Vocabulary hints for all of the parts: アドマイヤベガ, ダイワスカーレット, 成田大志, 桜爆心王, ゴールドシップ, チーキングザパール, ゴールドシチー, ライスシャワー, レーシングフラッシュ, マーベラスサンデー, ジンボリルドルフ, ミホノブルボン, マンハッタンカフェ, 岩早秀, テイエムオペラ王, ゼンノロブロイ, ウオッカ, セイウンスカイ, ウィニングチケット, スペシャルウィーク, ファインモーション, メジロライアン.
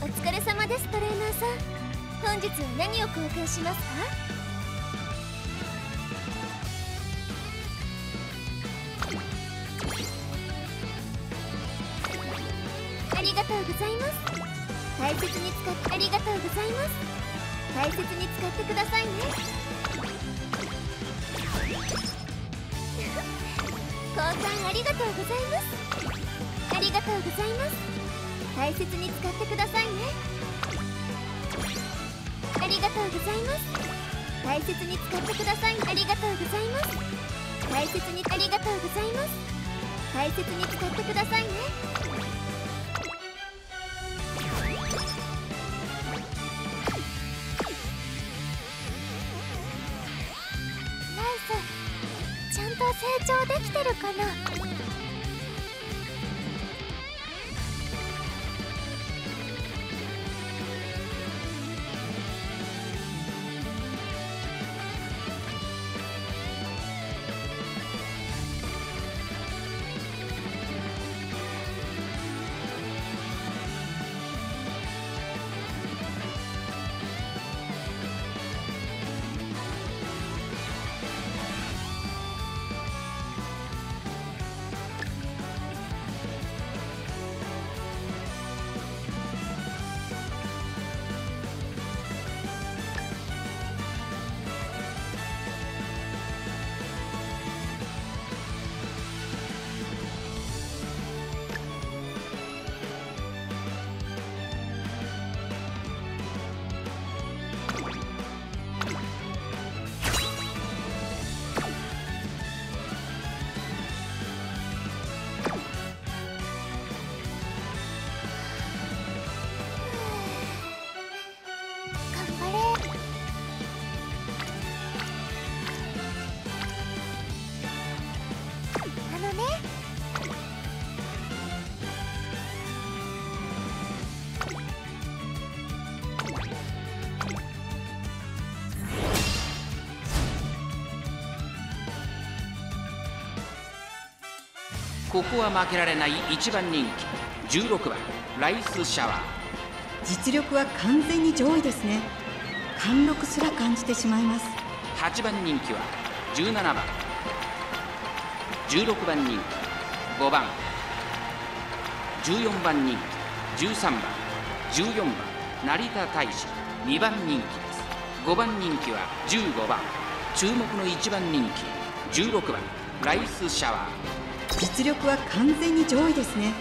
お疲れ様です、トレーナーさん。本日は何を交換しますか？ありがとうございます。大切に使ってありがとうございます。大切に使ってくださいね。交換ありがとうございます。ありがとうございます。大切に使ってくださいね。ありがとうございます。大切に使ってください。ありがとうございます。大切にありがとうございます。大切に使ってくださいね。ナイス。ちゃんと成長できてるかな？ここは負けられない1番人気16番ライスシャワー。実力は完全に上位ですね。貫禄すら感じてしまいます。8番人気は17番、16番人気5番、14番人気13番、14番成田大志2番人気です。5番人気は15番、注目の1番人気16番ライスシャワー。実力は完全に上位ですね。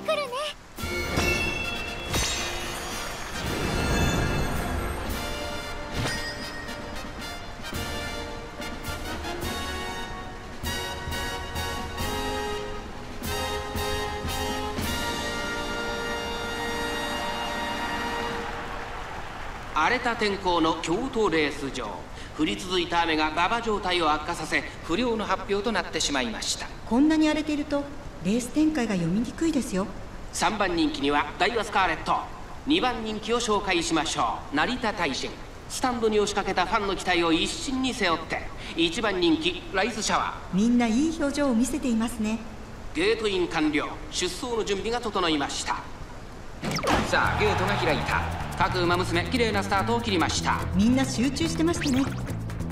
来るね。荒れた天候の京都レース場、降り続いた雨が馬場状態を悪化させ、不良の発表となってしまいました。こんなに荒れているとレース展開が読みにくいですよ。3番人気にはダイワスカーレット、2番人気を紹介しましょう。成田大臣。スタンドに押しかけたファンの期待を一身に背負って1番人気ライズシャワー、みんないい表情を見せていますね。ゲートイン完了、出走の準備が整いました。さあゲートが開いた。各馬娘綺麗なスタートを切りました。みんな集中してましたね。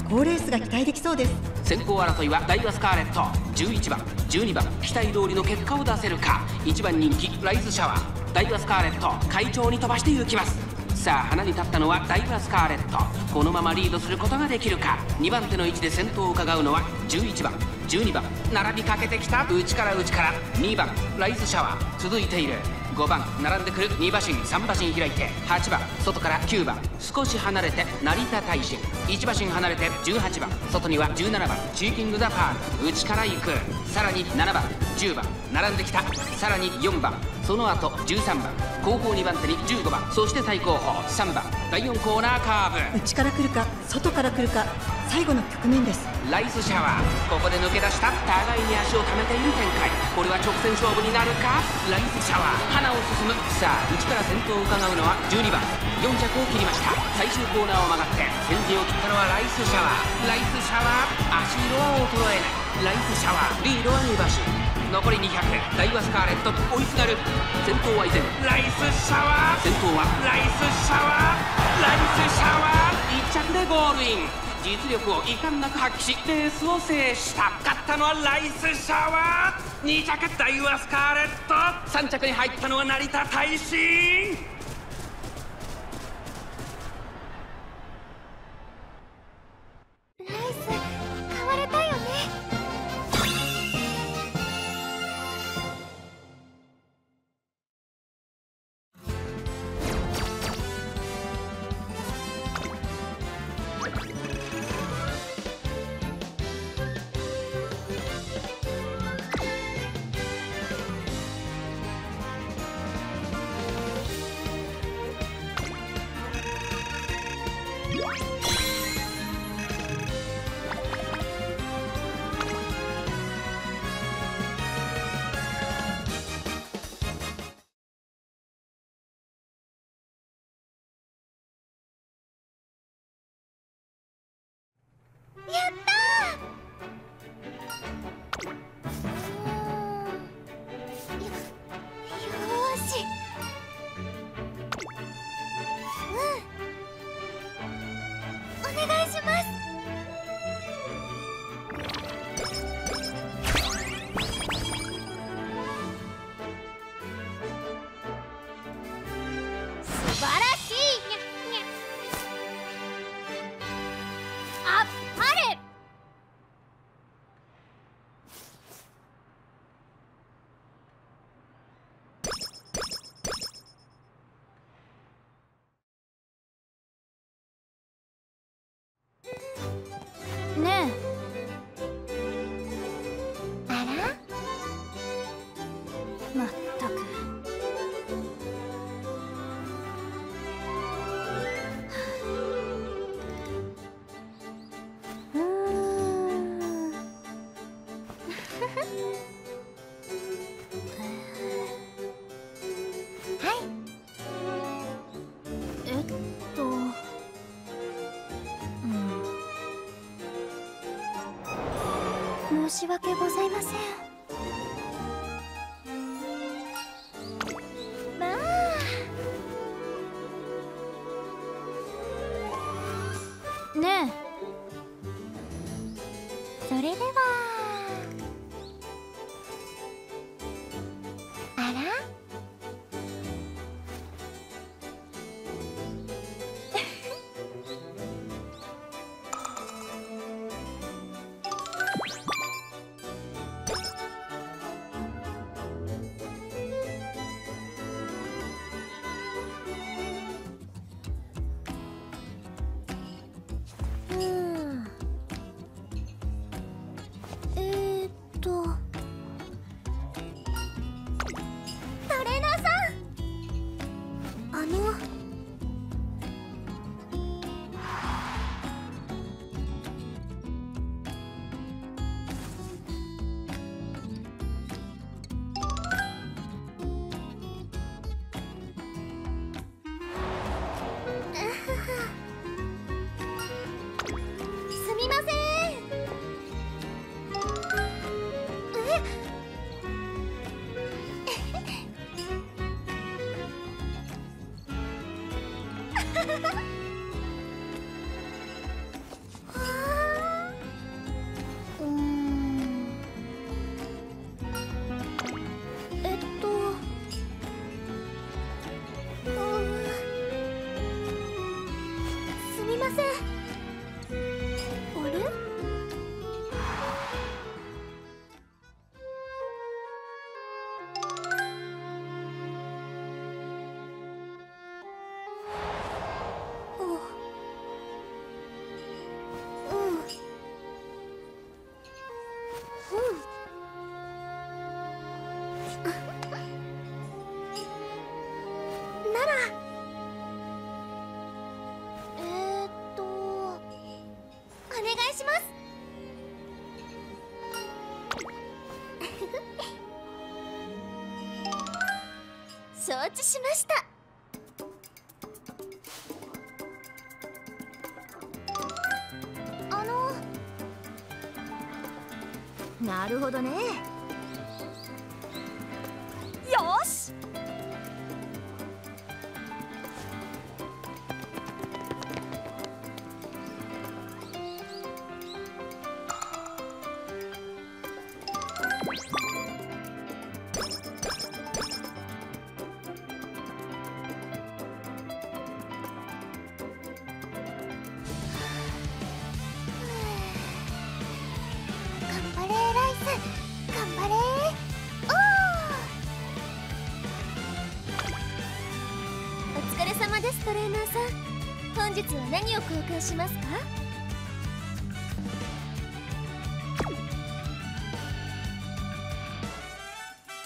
好レースが期待できそうです。先行争いはダイワスカーレット、11番12番、期待通りの結果を出せるか。1番人気ライズシャワー、ダイワスカーレット快調に飛ばして行きます。さあ花に立ったのはダイワスカーレット、このままリードすることができるか。2番手の位置で先頭を伺うのは11番12番、並びかけてきた、内から内から2番ライズシャワー続いている。5番並んでくる2馬身3馬身開いて、8番外から9番少し離れて成田大臣、1馬身離れて18番外には17番チーキングザパール、内から行く。さらに7番10番並んできた、さらに4番その後13番、後方2番手に15番、そして最後方3番第4コーナーカーブ、内から来るか外から来るか最後の局面です。ライズシャワーここで抜け出した、互いに足を溜めている展開。これは直線勝負になるか。ライズシャワー花を進む。さあ内から先頭を伺うのは12番4着を切りました。最終コーナーを曲がって先陣を切ったのはライズシャワー。ライズシャワー足色は衰えない。ライズシャワーリードは2馬身、残り200、ダイワスカーレット追いすがる。先頭は依然ライスシャワー、先頭はライスシャワー、ライスシャワー1着でゴールイン。実力を遺憾なく発揮しレースを制した。勝ったのはライスシャワー、2着ダイワスカーレット、3着に入ったのは成田大臣。やったー。よーし。お願いします。素晴らしい。にゃにゃ。あっ。申し訳ございません。まあねえ、それではあら承知しました。なるほどね。よし、トレーナーさん、本日は何を交換しますか？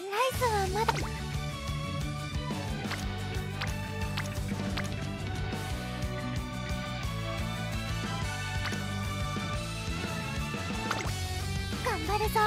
ライスはまだ。頑張るぞ。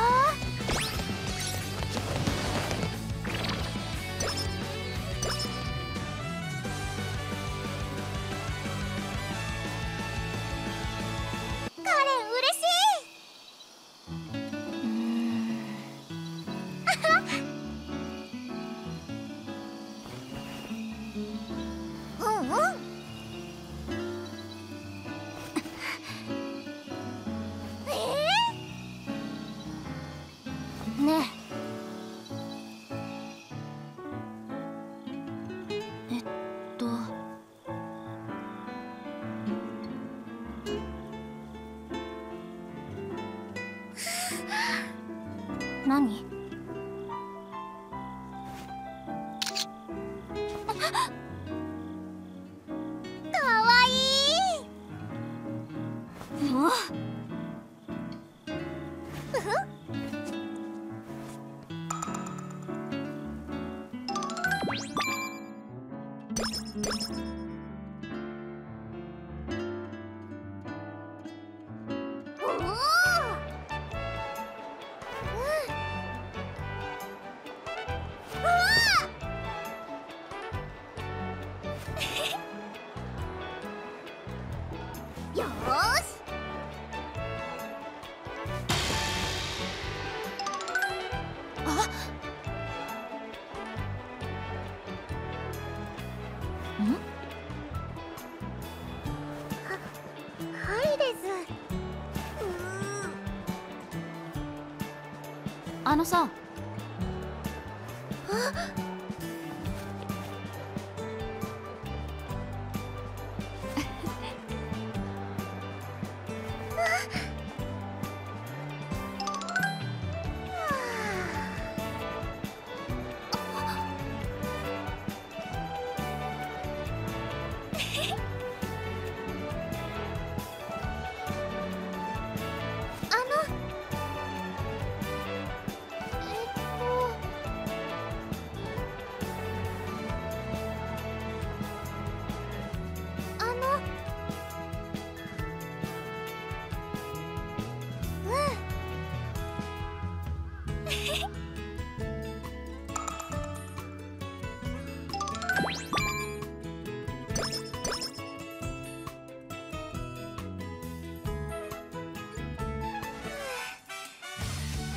何？あのさ、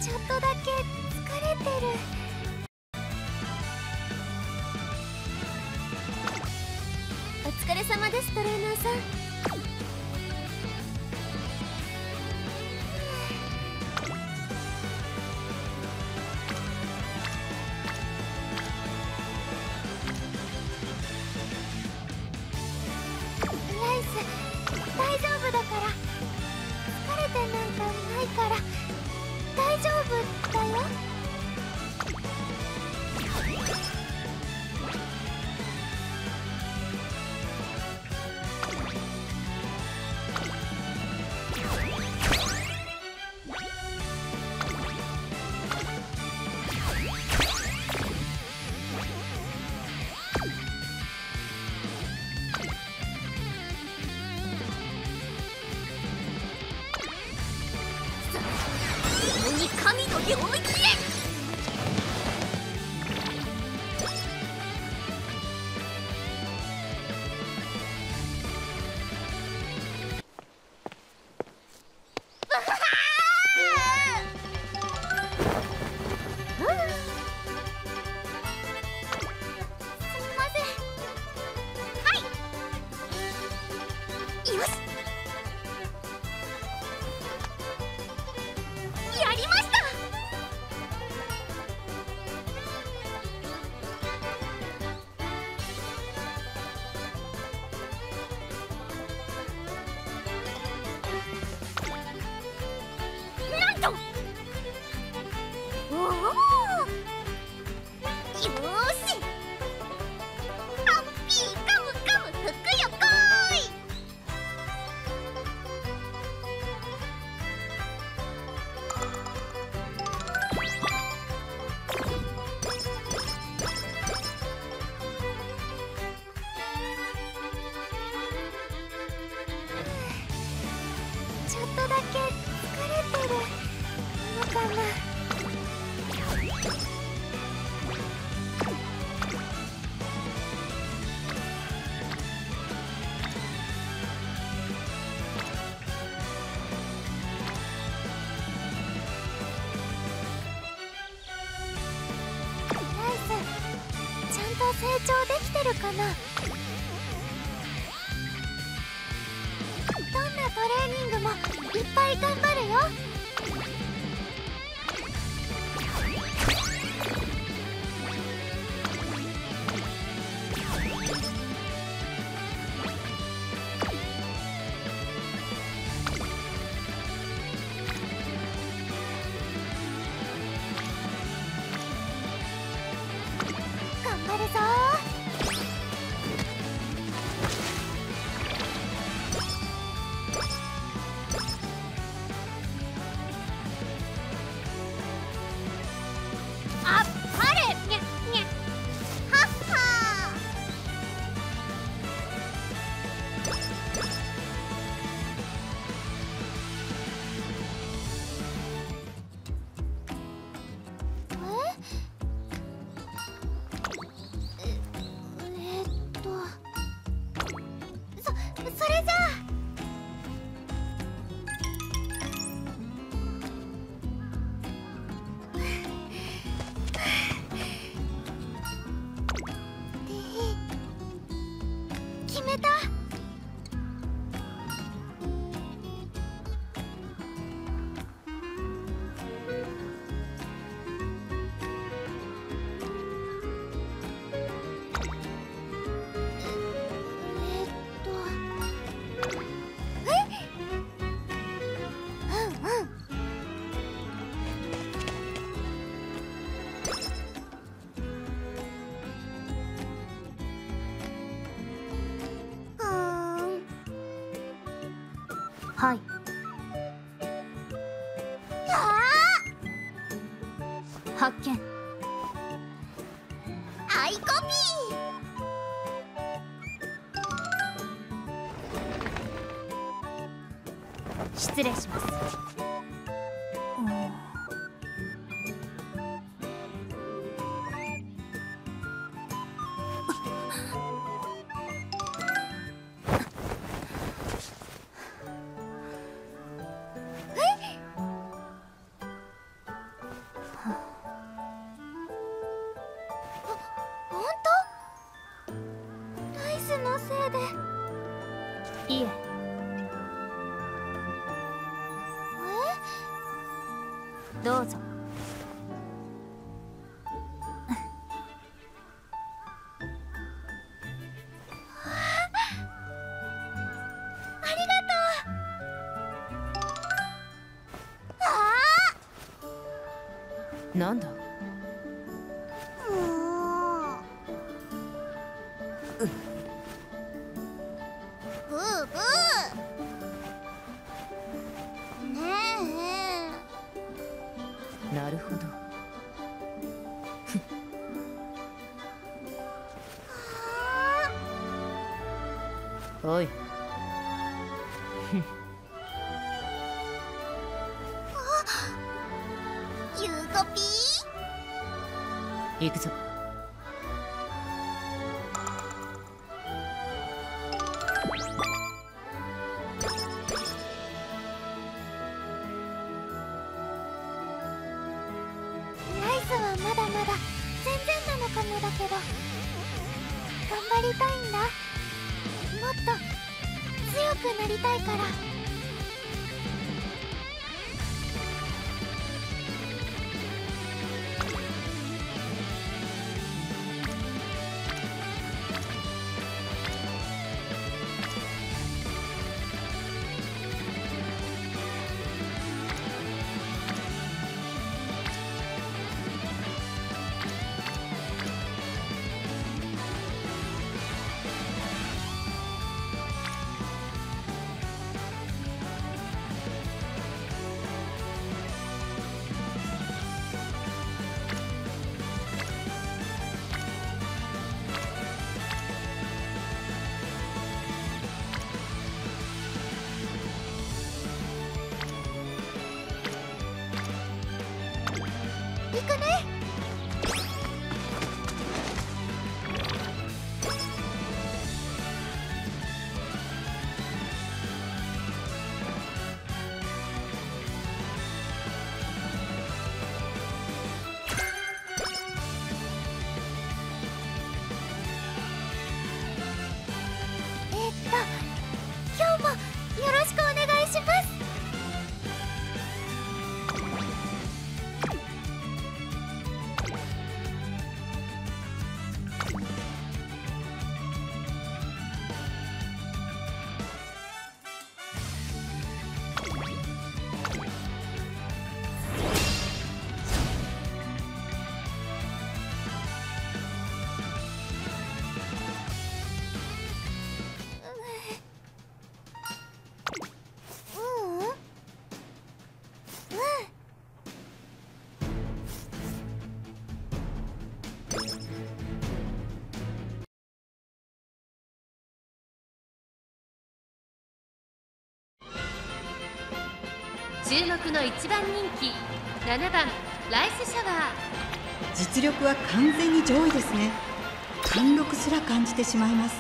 ちょっとだけ疲れてる。お疲れ様です、トレーナーさん。ライス大丈夫だから、疲れてなんかないから。大丈夫だよ。神の手思い切れ。長できてるかな。どんなトレーニングもいっぱい頑張るよ。頑張るぞ。はい。発見。アイコピー。失礼します。いえ。どうぞ。ありがとう。なんだ。なるほど。おい。ゆうこぴー。行くぞ。まだまだ全然なのかもだけど、頑張りたいんだ。もっと強くなりたいから。行くね。注目の一番人気7番ライスシャワー。実力は完全に上位ですね。貫禄すら感じてしまいます。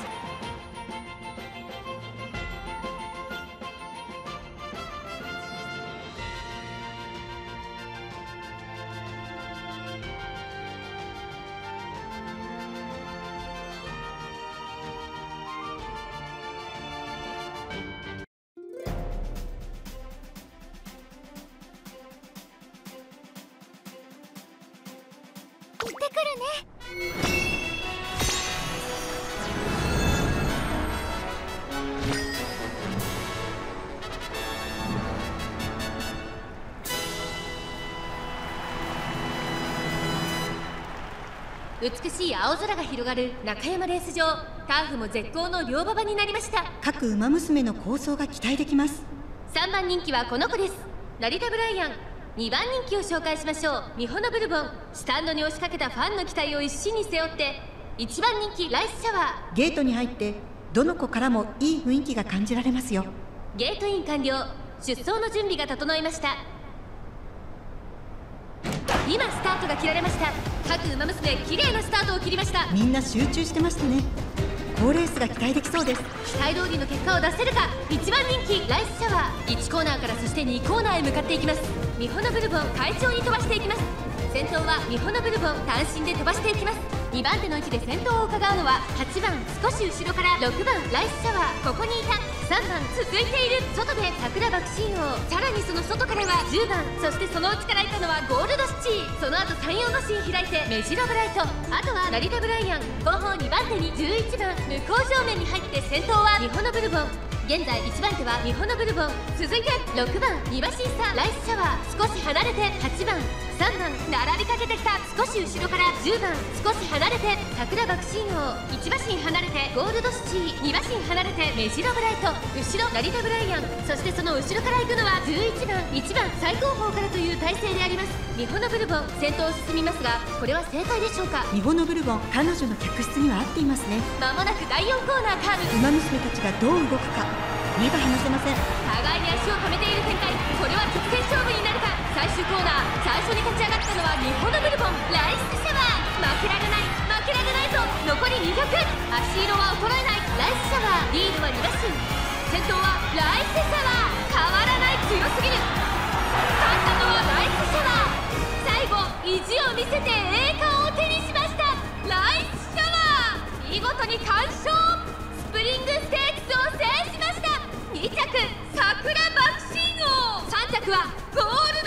美しい青空が広がる中山レース場、ターフも絶好の両馬場になりました。各馬娘の構想が期待できます。3番人気はこの子です。成田ブライアン。2番人気を紹介しましょう。ミホノブルボン。スタンドに押しかけたファンの期待を一身に背負って1番人気ライスシャワー。ゲートに入ってどの子からもいい雰囲気が感じられますよ。ゲートイン完了。出走の準備が整いました。今スタートが切られました。各馬娘綺麗なスタートを切りました。みんな集中してましたね。好レースが期待できそうです。期待通りの結果を出せるか。1番人気ライスシャワー。1コーナーからそして2コーナーへ向かっていきます。ミホノブルボン快調に飛ばしていきます。先頭はミホノブルボン、単身で飛ばしていきます。2番手の位置で先頭を伺うのは8番少し後ろから6番ライスシャワー。ここにいた。3番続いている。外で桜爆心王、さらにその外からは10番、そしてその内からいたのはゴールドシチー。その後山陽のシーン開いてメジロブライト、あとは成田ブライアン。後方2番手に11番向こう正面に入って先頭はミホノブルボン。現在1番手はミホノブルボン、続いて6番2馬身差ライスシャワー。少し離れて8番3番並びかけてきた。少し後ろから10番少し離れて桜爆心王、1馬身離れてゴールドシチー、2馬身離れてメジロブライト、後ろ成田ブライアン、そしてその後ろから行くのは11番1番最後方からという体勢であります。ミホノブルボン先頭を進みますが、これは正解でしょうか。ミホノブルボン、彼女の客室には合っていますね。まもなく第4コーナーカーブ。馬娘たちがどう動くか目が離せません。互いに足を止めている展開、これは直線勝負になるか。最終コーナー、最初に立ち上がったのはミホノブルボンライスシャワー。負けられない、負けられないぞ。残り200、足色は衰えないライスシャワー。リードは2馬身、先頭はライスシャワー。変わらない、強すぎる。勝ったのはライスシャワー。最後意地を見せて栄冠を手にしました。ライスシャワー見事に完勝。スプリングステークスを制しました。2着桜爆心王、3着はゴールド。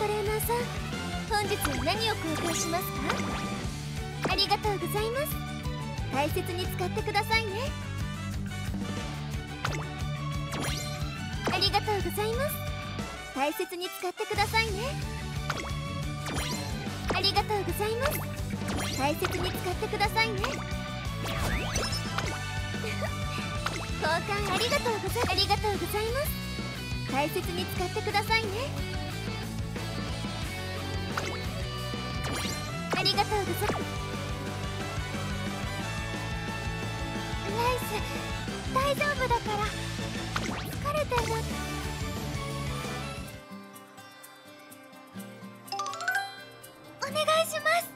トレーナーさん、本日は何を購入しますか？ありがとうございます。大切に使ってくださいね。ありがとうございます。大切に使ってくださいね。ありがとうございます。大切に使ってくださいね。交換ありがとうございます。ありがとうございます。大切に使ってくださいね。ありがとうございます。ライス、大丈夫だから。疲れてます。お願いします。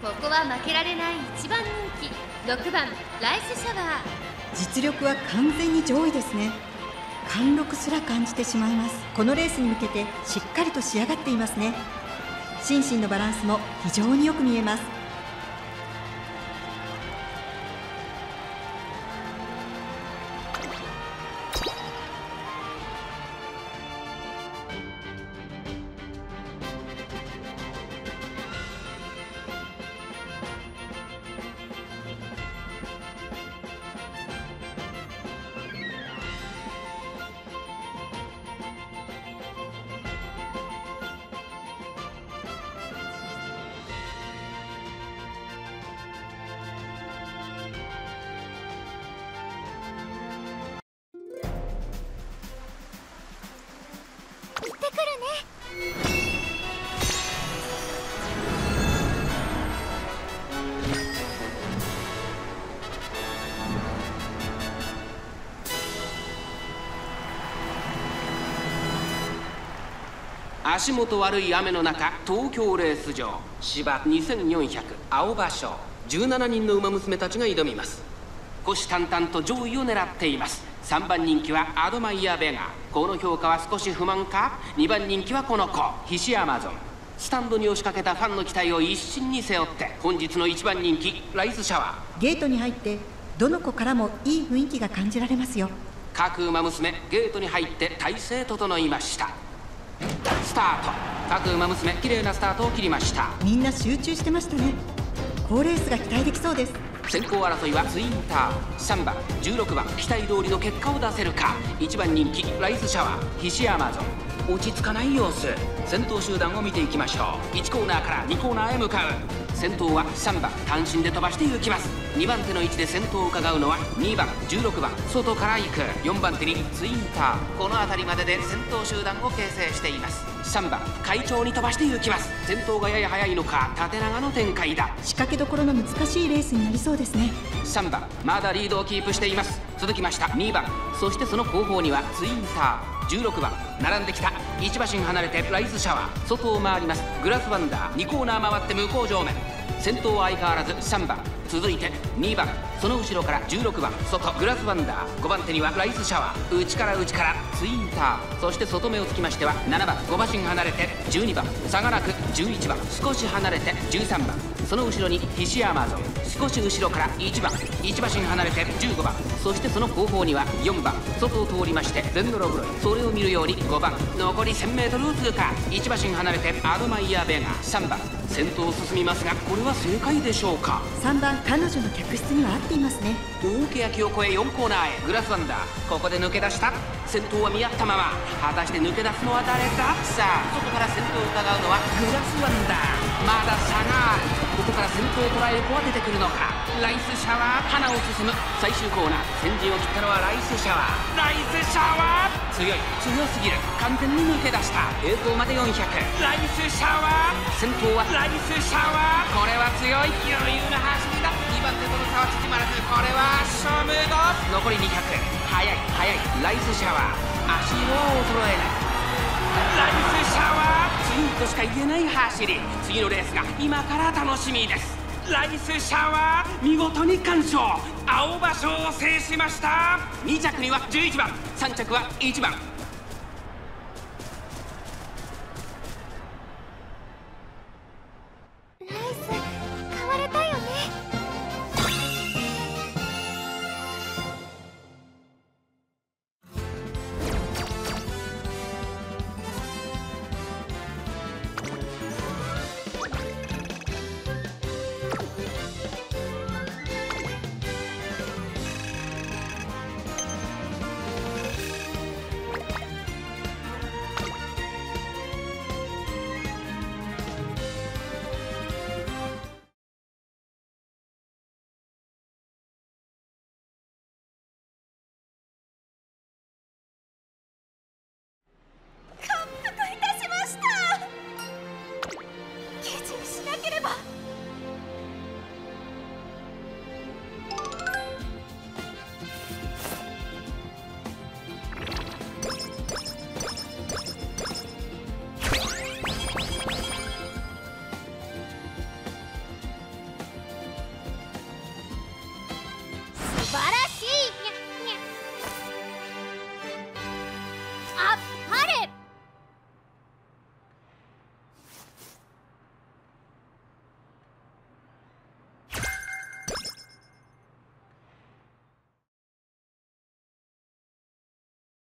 ここは負けられない一番人気6番ライスシャワー。実力は完全に上位ですね。貫禄すら感じてしまいます。このレースに向けてしっかりと仕上がっていますね。心身のバランスも非常によく見えます。足元悪い雨の中、東京レース場芝2400青葉賞、17人の馬娘たちが挑みます。虎視眈々と上位を狙っています。3番人気はアドマイヤベガ、この評価は少し不満か。2番人気はこの子ヒシアマゾン。スタンドに押しかけたファンの期待を一身に背負って、本日の1番人気ライスシャワー。ゲートに入ってどの子からもいい雰囲気が感じられますよ。各馬娘ゲートに入って体勢整いました。スタート。各馬娘綺麗なスタートを切りました。みんな集中してましたね。好レースが期待できそうです。先行争いはツインターン3番16番、期待通りの結果を出せるか。1番人気ライスシャワー、ヒシアマゾン。落ち着かない様子。先頭集団を見ていきましょう。1コーナーから2コーナーへ向かう。先頭は3番、単身で飛ばして行きます。2番手の位置で先頭を伺うのは2番16番、外から行く。4番手にツインターン。この辺りまでで先頭集団を形成しています。3番快調に飛ばして行きます。先頭がやや速いのか、縦長の展開だ。仕掛けどころの難しいレースになりそうですね。3番まだリードをキープしています。続きました2番、そしてその後方にはツインターン16番。並んできた。1馬身離れてライスシャワー、外を回ります。グラスワンダー、2コーナー回って向こう上面。先頭は相変わらず3番、続いて2番、その後ろから16番、外グラスワンダー。5番手にはライスシャワー、内から内からツインター。そして外目をつきましては7番、5馬身離れて12番、差がなく11番、少し離れて13番、その後ろにヒシアマゾン。少し後ろから1番、1馬身離れて15番、そしてその後方には4番、外を通りましてゼンノロブロイ。それを見るように5番、残り 1000m を通過。1馬身離れてアドマイヤベガ3番。先頭を進みますが、これは正解でしょうか。3番彼女の客室には合っていますね。大けやきを越え4コーナーへ。グラスワンダー、ここで抜け出した。先頭は見合ったまま。果たして抜け出すのは誰だ。さあ、外から先頭を疑うのはグラスワンダー。まだ差がある。ここから先頭を捉える子は出てくるのか。ライスシャワー、花を進む。最終コーナー、先陣を切ったのはライスシャワー。ライスシャワー、強い、強すぎる。完全に抜け出した。栄光まで400。ライスシャワー、先頭はライスシャワー。これは強い、余裕の走りだ。2番手との差は縮まらず、これは勝負だ。残り200。速い速いライスシャワー、足を衰えない。ライスシャワー、強いとしか言えない走り。次のレースが今から楽しみです。ライスシャワー、見事に完勝。青葉賞を制しました。2着には11番、3着は1番。ライス買われたよね。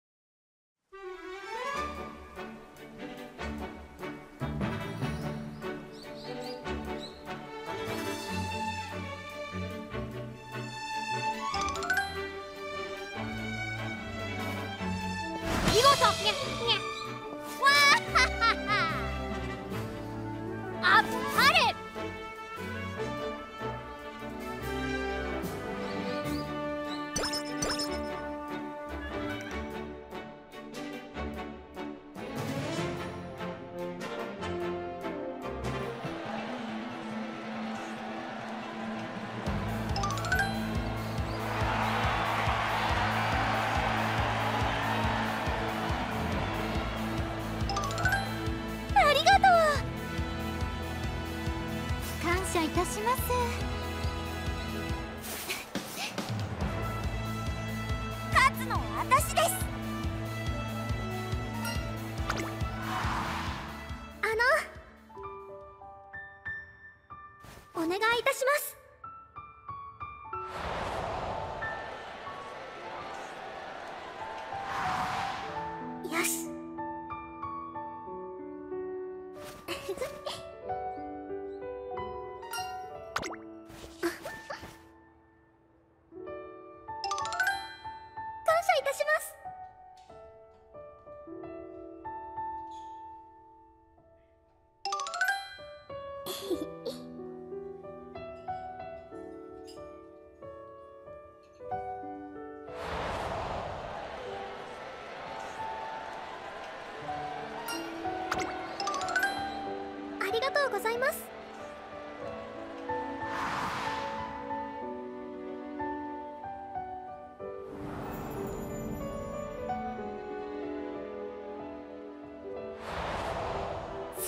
いたします。勝つのは私です。お願いいたします。ございます。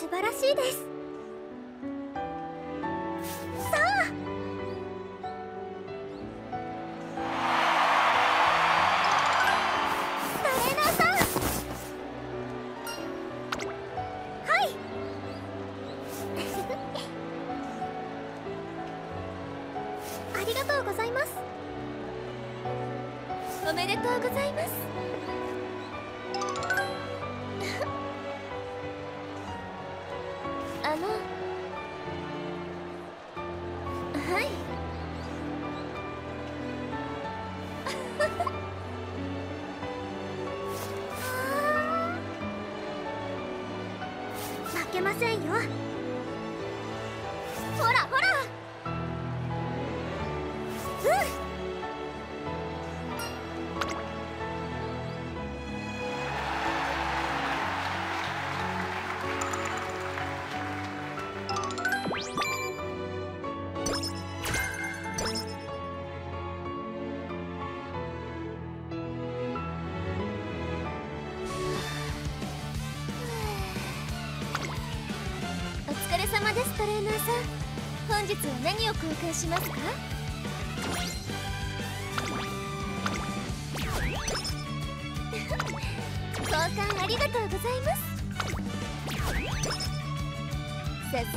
素晴らしいです。おめでとうございます。はい。れ様ですトレーナーさん。本日は何を交換しますか？交換ありがとうございます。さすがトレーナー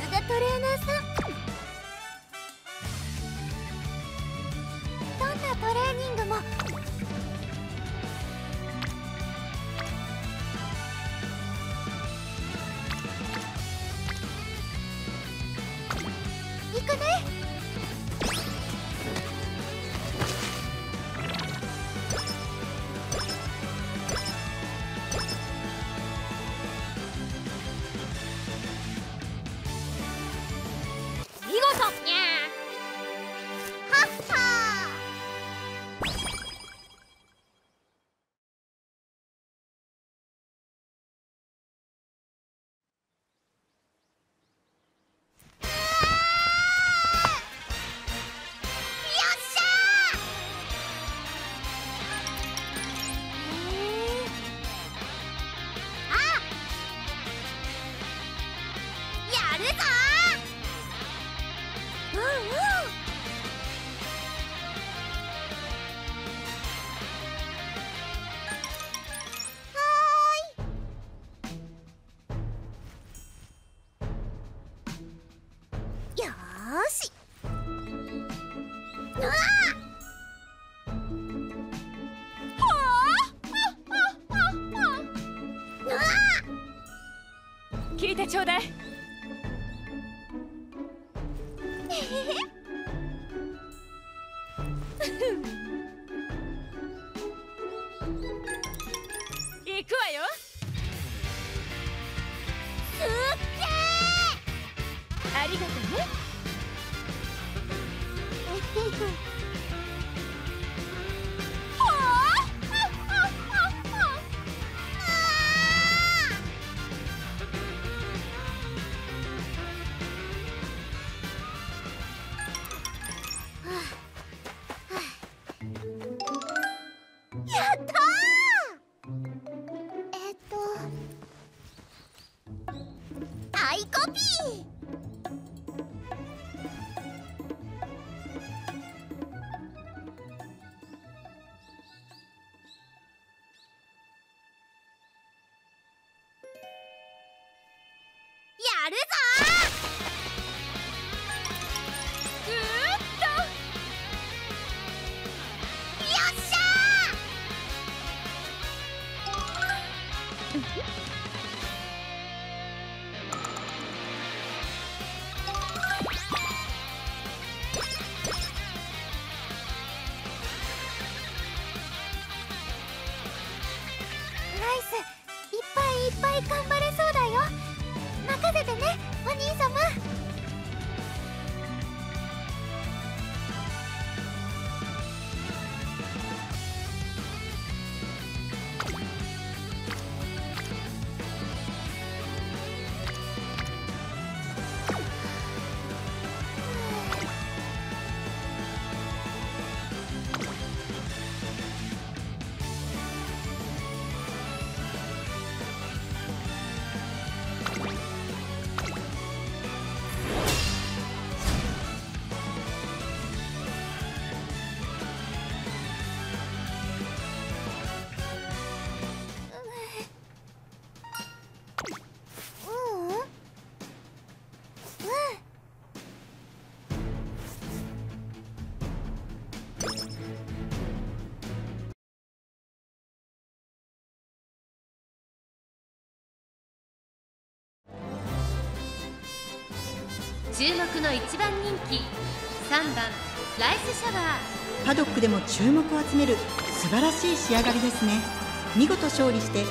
さん。どんなトレーニングも行くね。見事にゃー。聞いてちょうだい。行くわよ。すっげー。ありがとうね。やるぞー。ぐーっとよっしゃー。ナイス。いっぱいいっぱい頑張れそうだよ。任せてね、お兄様。注目の一番人気3番ライスシャワー。パドックでも注目を集める素晴らしい仕上がりですね。見事勝利して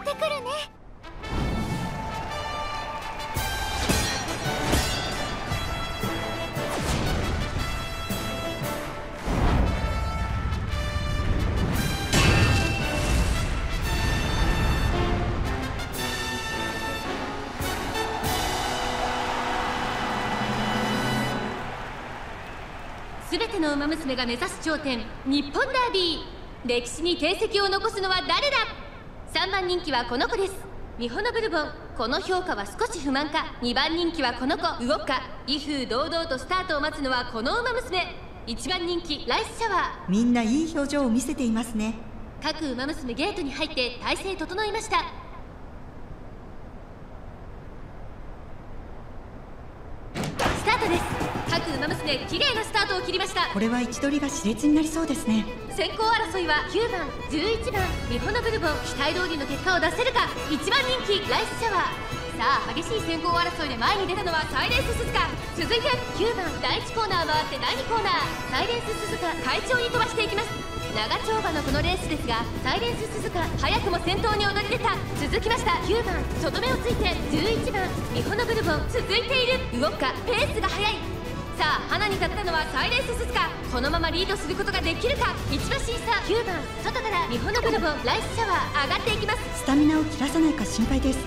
ってくるね。すべてのウマ娘が目指す頂点、日本ダービー。歴史に定石を残すのは誰だ。3番人気はこの子です、ミホノブルボン。この評価は少し不満か。2番人気はこの子、ウオカ。威風堂々とスタートを待つのはこのウマ娘。1番人気、ライスシャワー。みんないい表情を見せていますね。各ウマ娘ゲートに入って体勢整いました。スタートです。各馬娘、綺麗なスタートを切りました。これは位置取りが熾烈になりそうですね。先行争いは9番、11番、ミホノブルボン。期待通りの結果を出せるか。1番人気、ライスシャワー。さあ、激しい先行争いで前に出たのはサイレンス鈴鹿。続いて9番、第1コーナー回って第2コーナー、サイレンス鈴鹿、快調に飛ばしていきます。長丁場のこのレースですが、サイレンス鈴鹿、早くも先頭に躍り出た。続きました9番、外目をついて11番、ミホノブルボン。続いているウオッカ、ペースが速い。さあ、花に立ったのはサイレンス鈴鹿。このままリードすることができるか。一番審査9番、外からミホノブルボン、ライスシャワー。上がっていきます。スタミナを切らさないか心配です。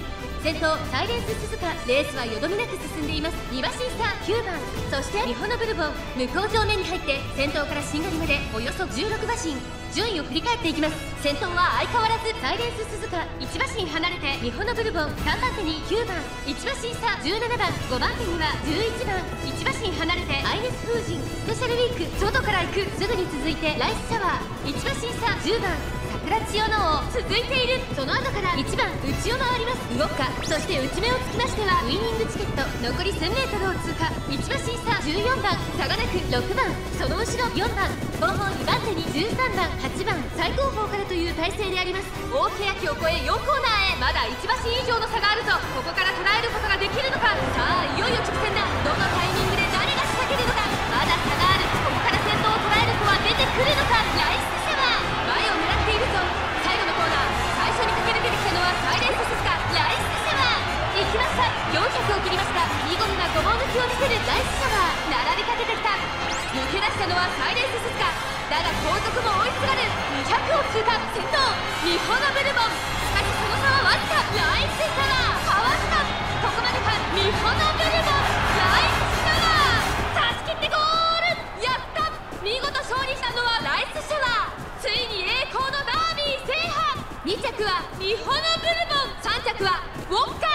先頭、サイレンス鈴鹿。レースはよどみなく進んでいます。2番審査9番、そしてミホノブルボン。向こう上面に入って先頭からしんがりまでおよそ16馬身。順位を振り返っていきます。先頭は相変わらずサイレンス鈴鹿。1馬身離れてミホノブルボン。3番手に9番、1馬身差17番。5番手には11番、1馬身離れてアイネス風神。スペシャルウィーク、外から行く。すぐに続いてライスシャワー。1馬身差10番、桜千代の王。続いている。その後から1番、内を回りますウオッカ。そして内目をつきましてはウィニングチケット。残り 1000m を通過。1馬身差14番、差がなく6番。その後ろ4番、後方2番手に13番、8番、最後方からという体勢であります。大欅を越え4コーナーへ。まだ1馬身以上の差があると、ここから捉えることができるのか。さあ、いよいよ直線だ。どのタイミングで誰が仕掛けるのか。まだ差がある。ここから先頭を捉える子は出てくるのか。ライスシャワー、前を狙っているぞ。最後のコーナー、最初に駆け抜けてきたのはサイレンス鈴鹿、ライスシャワー。行きました。400を切りました。見事なごぼう抜きを見せるライスシャワー。並びかけてきた。抜け出したのはサイレンス鈴鹿。だが後続も追いすがる。200を通過。先頭、ミホノブルボン。しかしその差はわずか。ライスシャワー、かわした。ここまでか。ミホノブルボン、ライスシャワー、差し切ってゴール。やった。見事勝利したのはライスシャワー。ついに栄光のダービー制覇。2着はミホノブルボン、3着はウォッカ。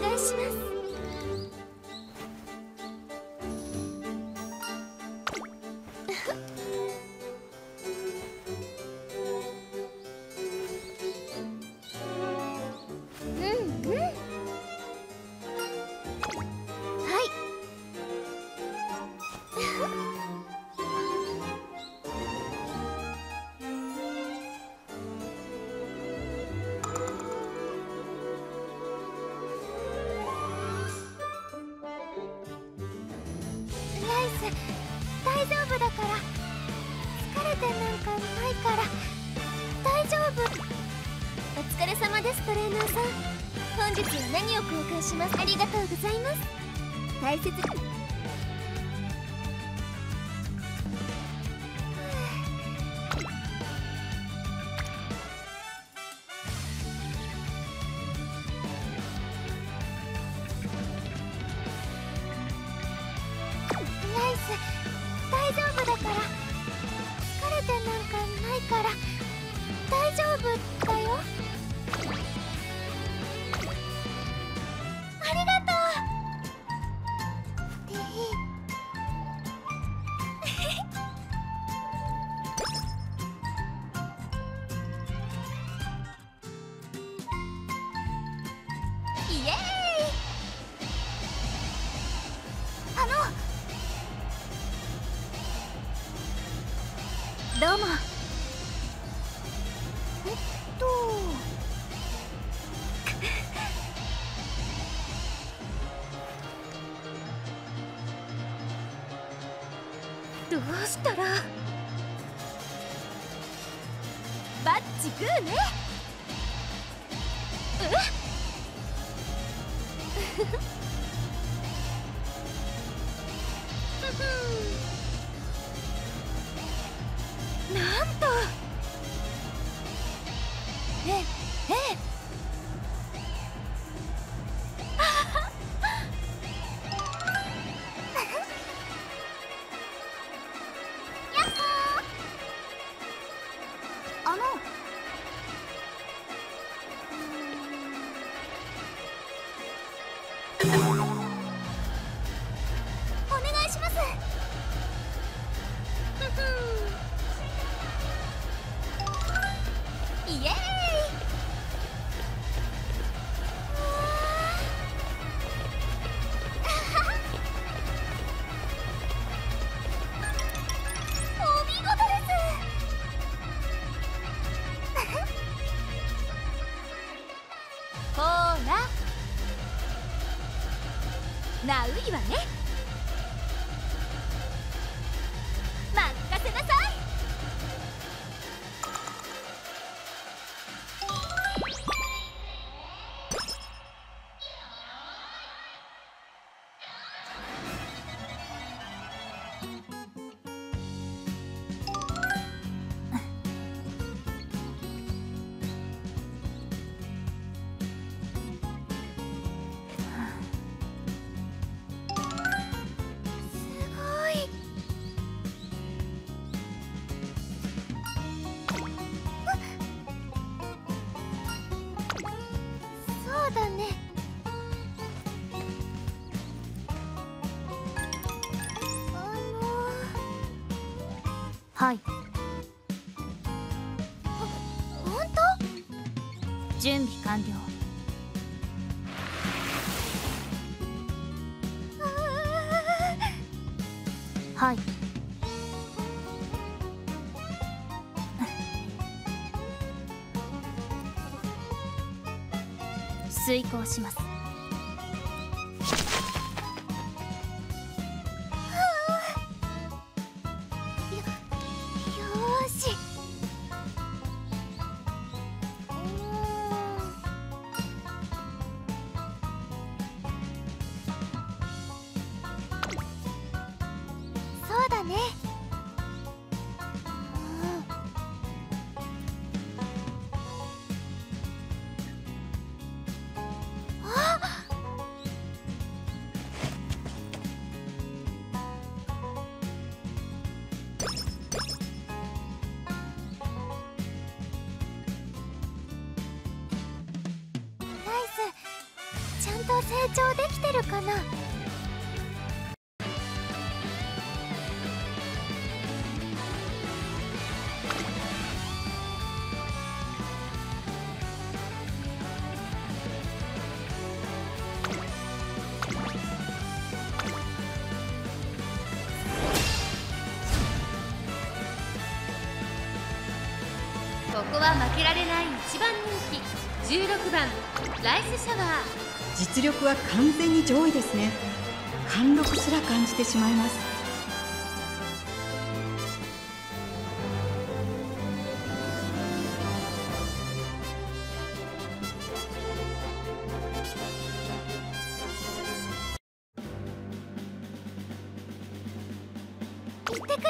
願いします。大丈夫だから。疲れてなんかないから大丈夫。お疲れ様です、トレーナーさん。本日は何を公開します？ありがとうございます。大切に。大丈夫だから。疲れてなんかないから大丈夫だよ。ありがとう。でイエーイ。どうも。どうしたらバッチグーね。えっなんと、えっやっほー。お願いします。イエーイ。お見事ですほーら、なういわね。任せなさい。はい。本当？準備完了。はい。遂行します。あ成長できてるかな。ここは負けられない一番人気16番ライスシャワー。実力は完全に上位ですね。貫禄すら感じてしまいます。行ってくるね。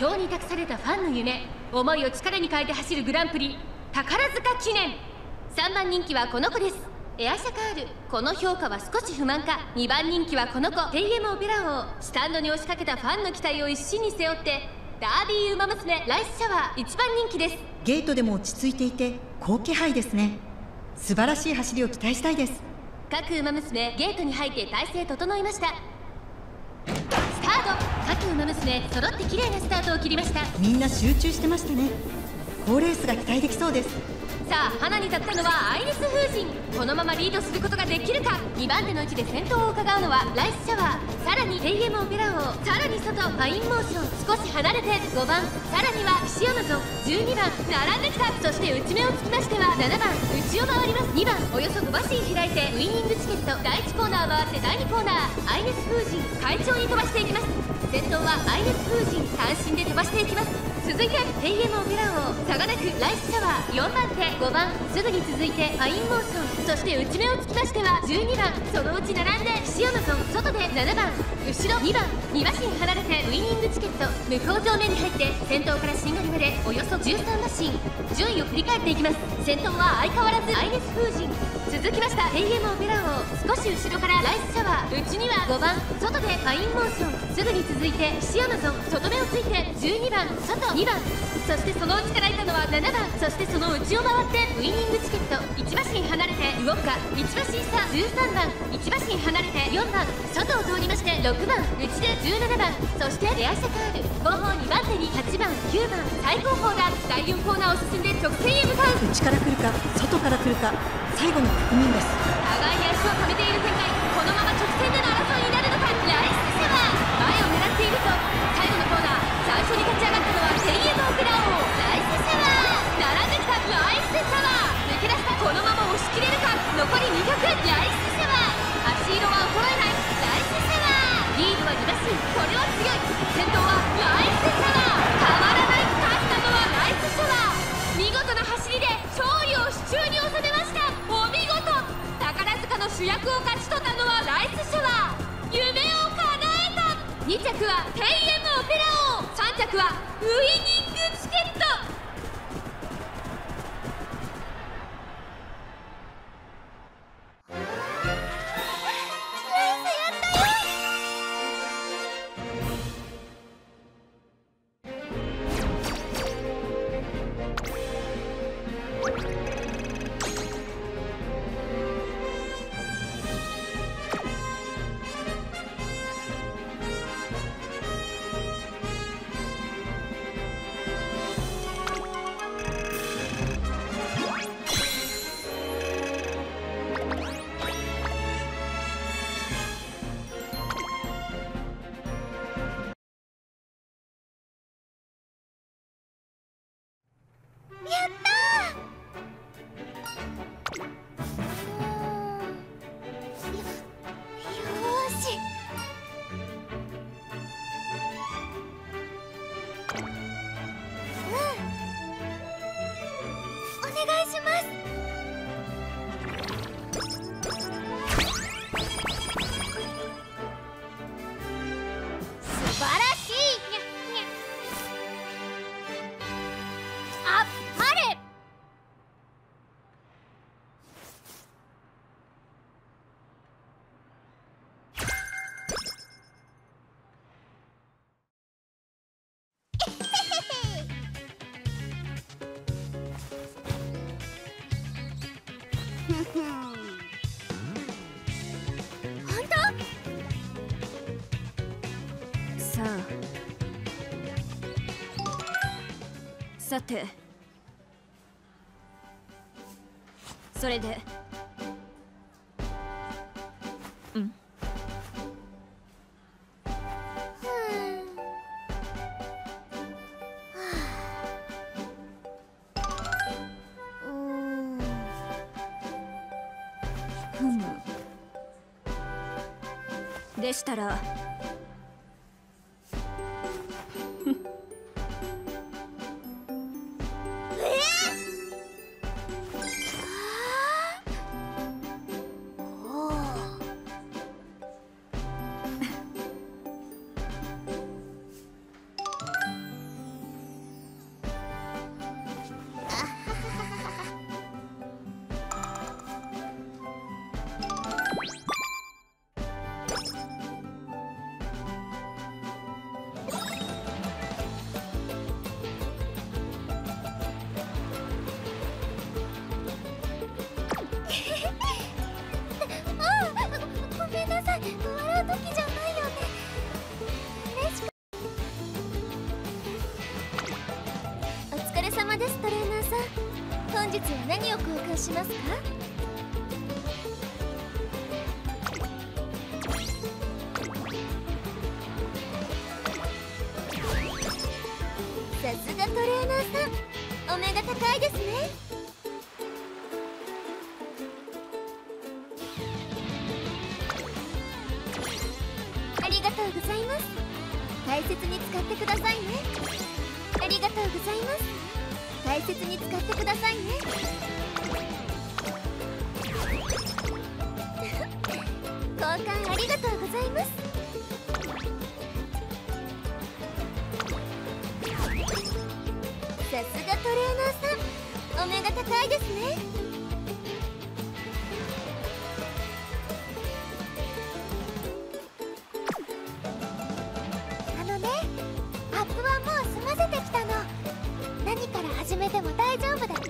今日に託されたファンの夢、思いを力に変えて走るグランプリ宝塚記念。3番人気はこの子です。エアシャカール。この評価は少し不満か。2番人気はこの子、TMオペラ王。スタンドに押しかけたファンの期待を一身に背負ってダービーウマ娘ライスシャワー、1番人気です。ゲートでも落ち着いていて好気配ですね。素晴らしい走りを期待したいです。各ウマ娘ゲートに入って体勢整いました。スタート。各馬娘揃って綺麗なスタートを切りました。みんな集中してましたね。好レースが期待できそうです。さあ花に立ったのはアイリス風神。このままリードすることができるか。2番手の位置で先頭を伺うのはライスシャワー、さらに TM オペラ王、さらに外ファインモーション、少し離れて5番、さらには岸山ゾン、12番並んできた。そして内目をつきましては7番内を回ります。2番およそ5馬身開いてウイニングチケット。第1コーナー回って第2コーナー、アイリス風神快調に飛ばしていきます。先頭はアイレス風神、単身で飛ばしていきます。続いて TM オペラ王、サガナクライスシャワー、4番手、5番、すぐに続いてファインモーション、そして内目をつきましては12番、そのうち並んでシアマゾン、外で7番、後ろ2番、2馬身離れてウイニングチケット。向こう正面に入って先頭からしんがりまでおよそ13馬身、順位を振り返っていきます。先頭は相変わらずアイレス風神。続きました TM オペラ王、少し後ろからライスシャワー、内には5番、外でファインモーション、すぐに続いてシアマゾン、外目をついて12番、外2番、そしてその内からいたのは7番、そしてその内を回ってウイニングチケット。1馬身離れて魚岡、1馬身差13番、1馬身離れて4番、外を通りまして6番、内で17番、そしてレアシャカール、後方2番手に8番、9番、最後方が第4コーナーを進んで直線へ向かう。内から来るか外から来るか最後の確認です。互いに足を止めている展開。このまま直線での争いになるのか。ライスシャワー最後のコーナー、最初に立ち上がったのは TM オペラ王、ライスシャワー。並んできたライスシャワー、抜け出した。このまま押し切れるか。残り2曲、ライスシャワー、足色は衰えないライスシャワー。リードは2馬身、これは強い。先頭はライスシャワー、たまらない。勝ったのはライスシャワー。見事な走りで勝利を手中に収めました。お見事。宝塚の主役を勝ち取ったのはライスシャワー。夢を叶えた。2着は TM オペラ王、3着はウイニングチケット。素晴当？さあ、さて、それで、うん。でしたらしますか？さすがトレーナーさん、お目が高いですね。ありがとうございます。大切に使ってくださいね。ありがとうございます。大切に使ってくださいね。交換ありがとうございます。さすがトレーナーさん、お目が高いですね。あのね、アップはもう済ませてきたの。何から始めても大丈夫だ。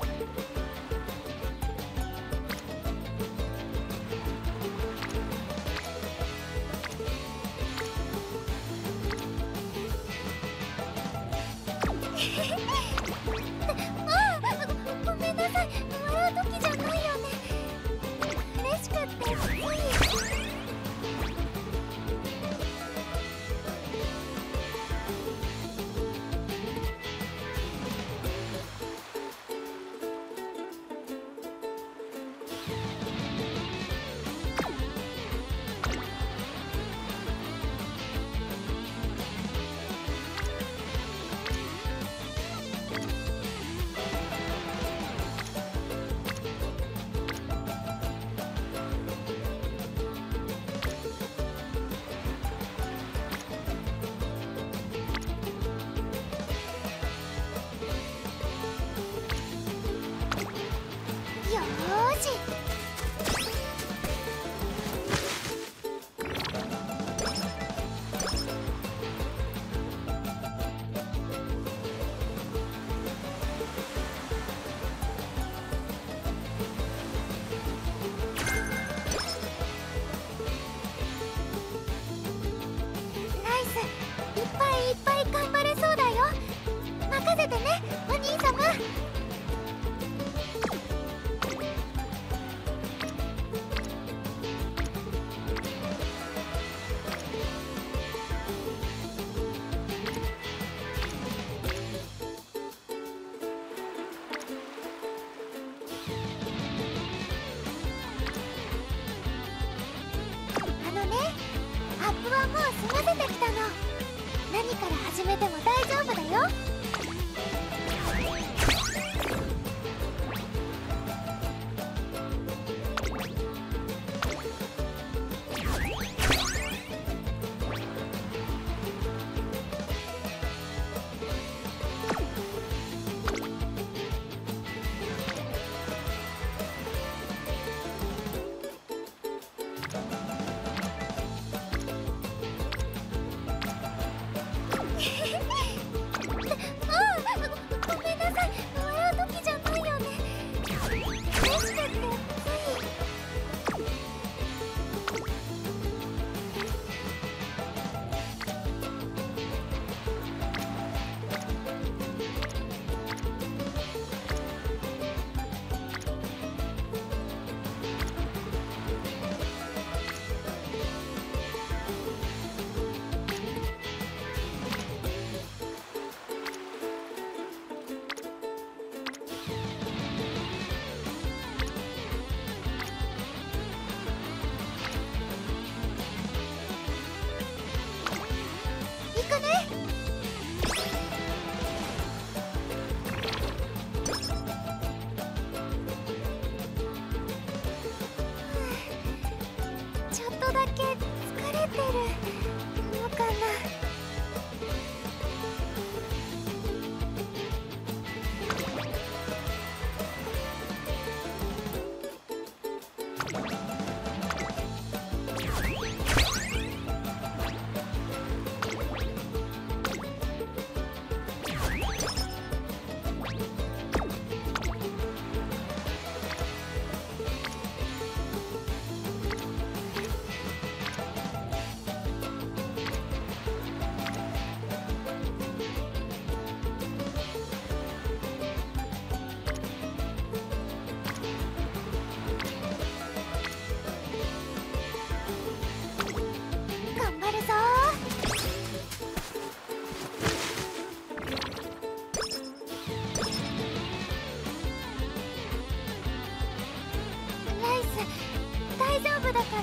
だから疲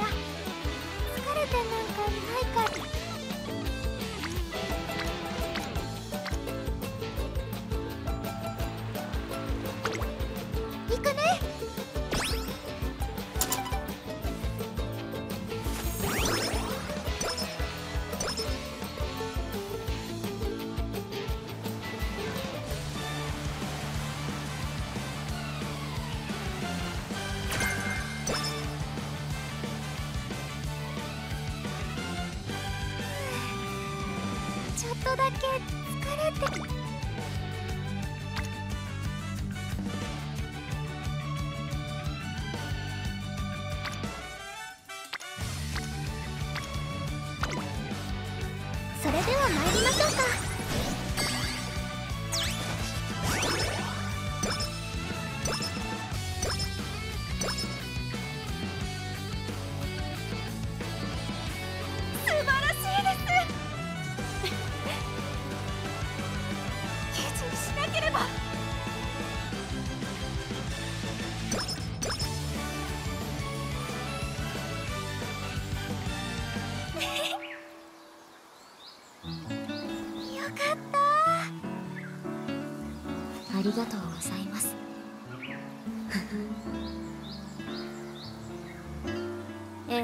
れてなんかないから。ちょっとだけ疲れて。それでは参りましょうか。ありがとうございます。ええ。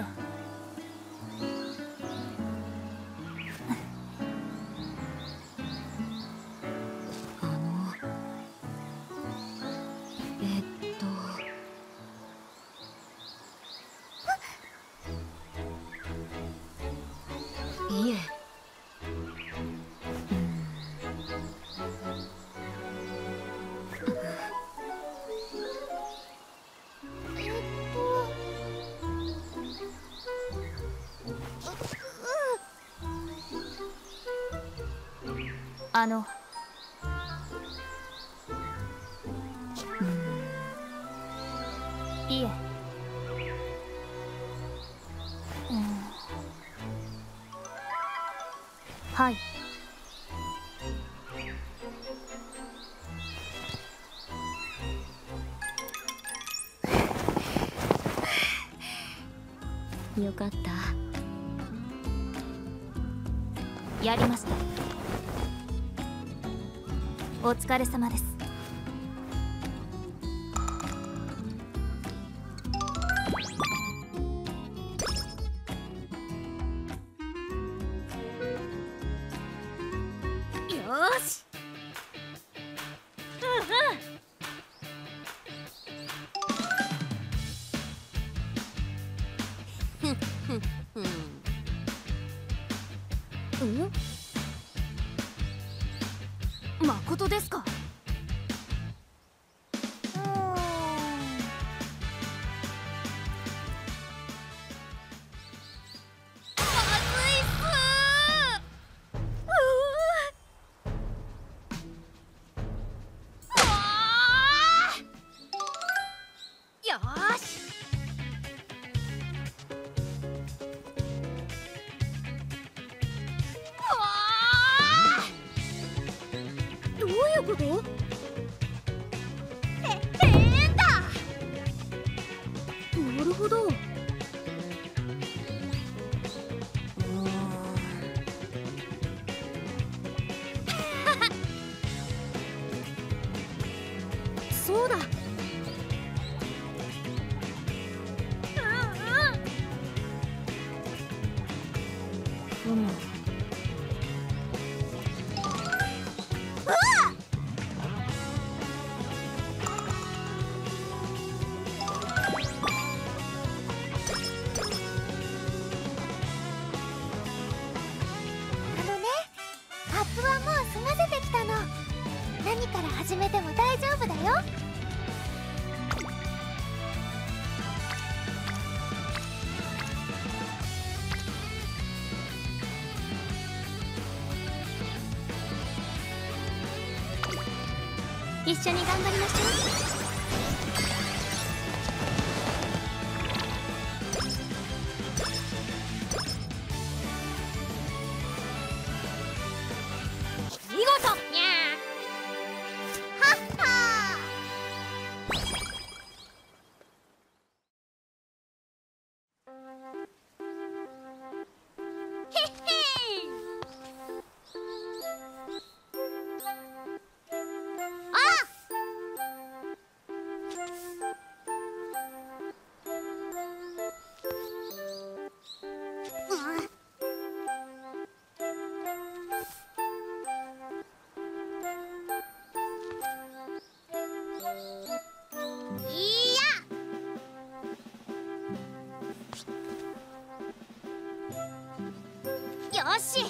いえ。いえ、はい。よかった。やりました。お疲れ様です。よし。うん。まことですか。なるほど。そうだ。何から始めても大丈夫だよ。一緒に頑張りましょう。し。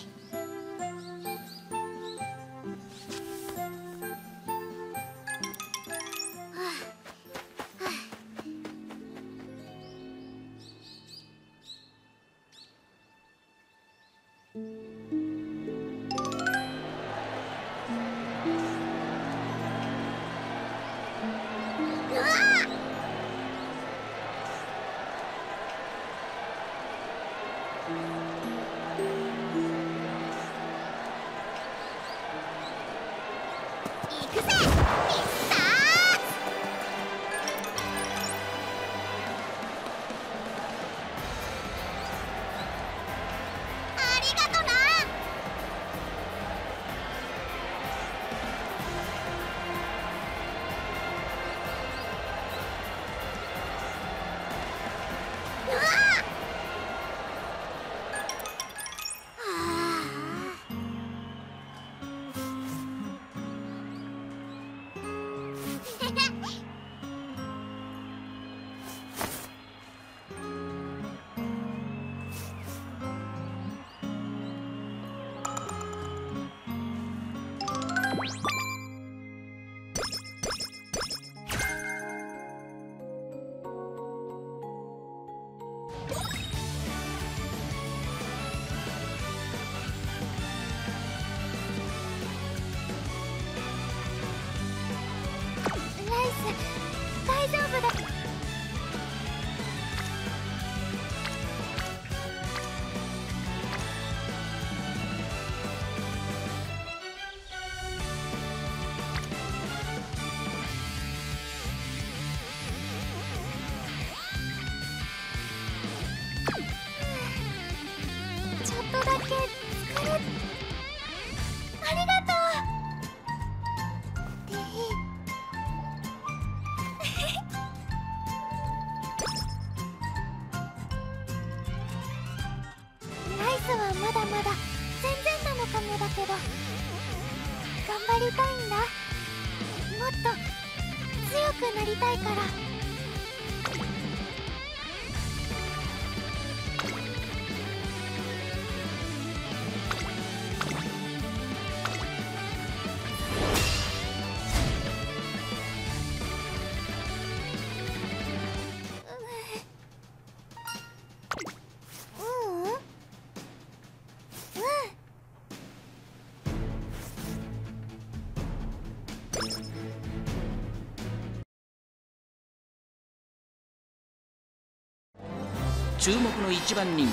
注目の一番人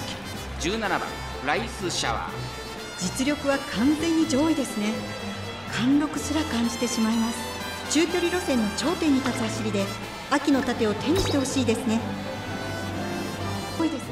気17番ライスシャワー。実力は完全に上位ですね。貫禄すら感じてしまいます。中距離路線の頂点に立つ走りで秋の盾を手にしてほしいですね。多いです。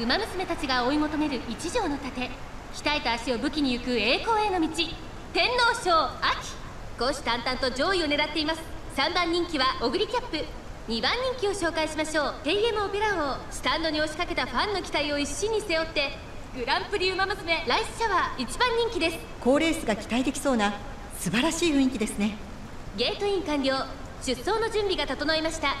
馬娘たちが追い求める一条の盾、鍛えた足を武器に行く栄光への道、天皇賞秋、虎視眈々と上位を狙っています。3番人気はオグリキャップ、2番人気を紹介しましょう。 TM オペラ王、スタンドに押しかけたファンの期待を一身に背負ってグランプリ馬娘ライスシャワー1番人気です。高レースが期待できそうな素晴らしい雰囲気ですね。ゲートイン完了、出走の準備が整いました。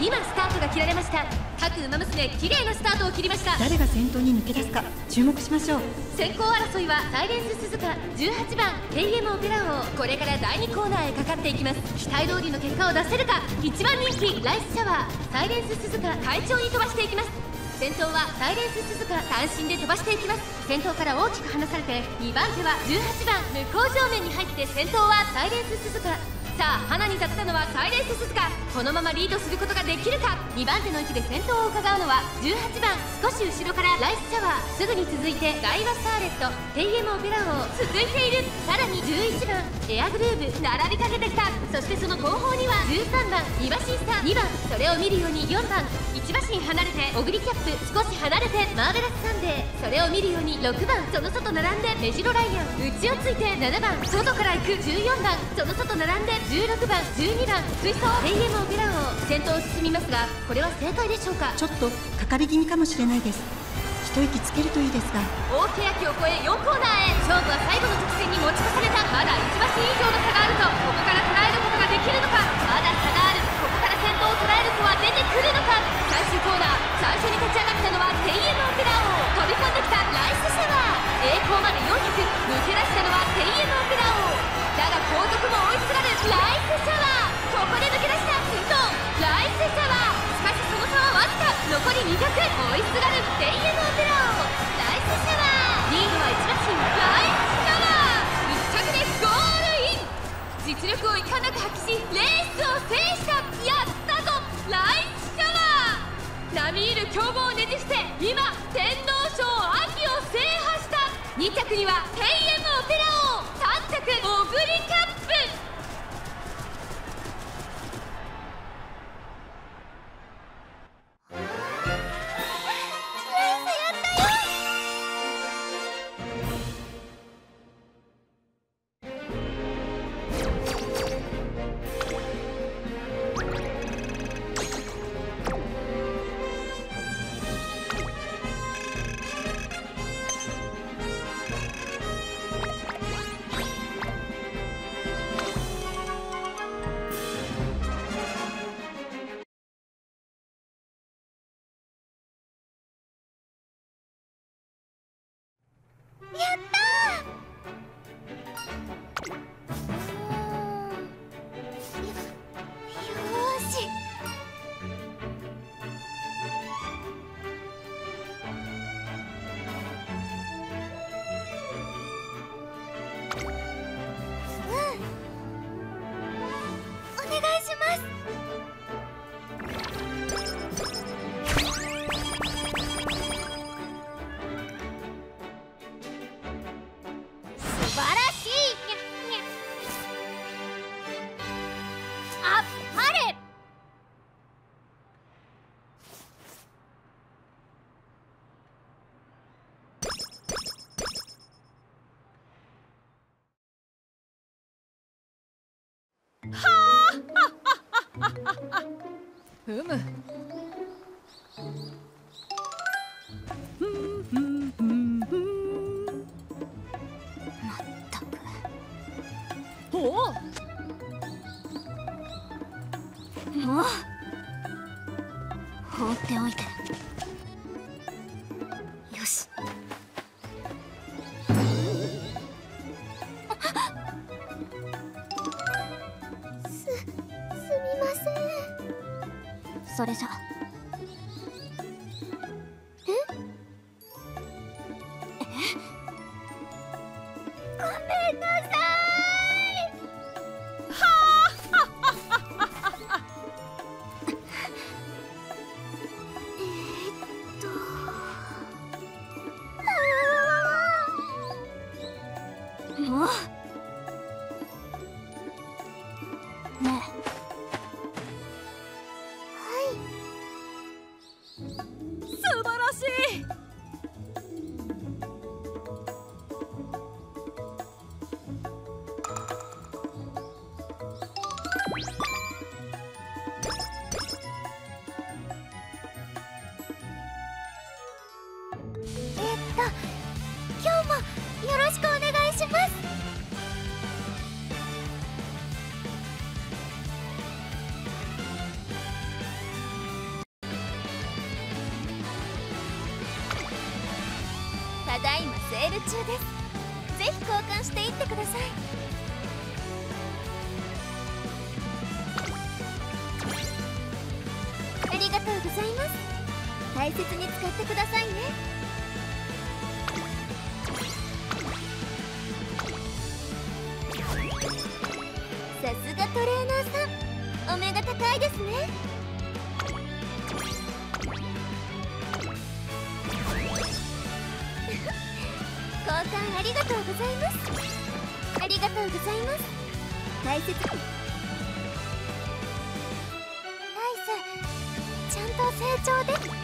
今スタートが切られました。各馬娘綺麗なスタートを切りました。誰が先頭に抜け出すか注目しましょう。先行争いはサイレンス鈴鹿、18番 KM オペラ王、これから第2コーナーへかかっていきます。期待通りの結果を出せるか。1番人気ライスシャワー、サイレンス鈴鹿快調に飛ばしていきます。先頭はサイレンス鈴鹿、単身で飛ばしていきます。先頭から大きく離されて2番手は18番向こう正面に入って、先頭はサイレンス鈴鹿。さあ花に立ったのはサイレンススズカ。このままリードすることができるか。2番手の位置で先頭を伺うのは18番少し後ろからライスシャワー、すぐに続いてガイワスターレット、テイエムオペラ王続いている。さらに11番エアグルーヴ並びかけてきた。そしてその後方には13番2馬身差、2番それを見るように4番1馬身離れてオグリキャップ、少し離れてマーベラスサンデー、それを見るように6番その外並んでメジロライアン、内をついて7番外から行く14番その外並んで16番12番水槽テイエムオペラ王先頭を進みますが、これは正解でしょうか。ちょっとかかり気味かもしれないです。一息つけるといいですが。大欅を越え4コーナーへ。勝負は最後の直線に持ち越された。まだ1馬身以上の差があると、ここから捉えることができるのか。まだ差がある。ここから先頭を捉える子は出てくるのか。最終コーナー、最初に立ち上がったのはテイエムオペラ王。飛び込んできたライスシャワー、栄光まで400、抜け出したのはテイエムオペラ王。だが後続も追いすがるライスシャワー、ここで抜け出した先頭ライスシャワー。しかしその差はわずか、残り200、追いすがるテイエムオペラ王、ライスシャワー。リードは1馬身、ライスシャワー、1着でゴールイン。実力をいかなく発揮しレースを制した。やったぞライスシャワー。並みいる強豪をねじして今天皇賞秋を制覇した。2着にはテイエムオペラ王、3着オグリキャップ。うむ。まったく。おお。もう。放っておいて。よし。それじゃえごめんなさい。はあもうねえただいまセール中です。ぜひ交換していってください。ありがとうございます。大切に使ってくださいね。さすがトレ高いですね。交換ありがとうございます。ありがとうございます。大切にナイス、ちゃんと成長で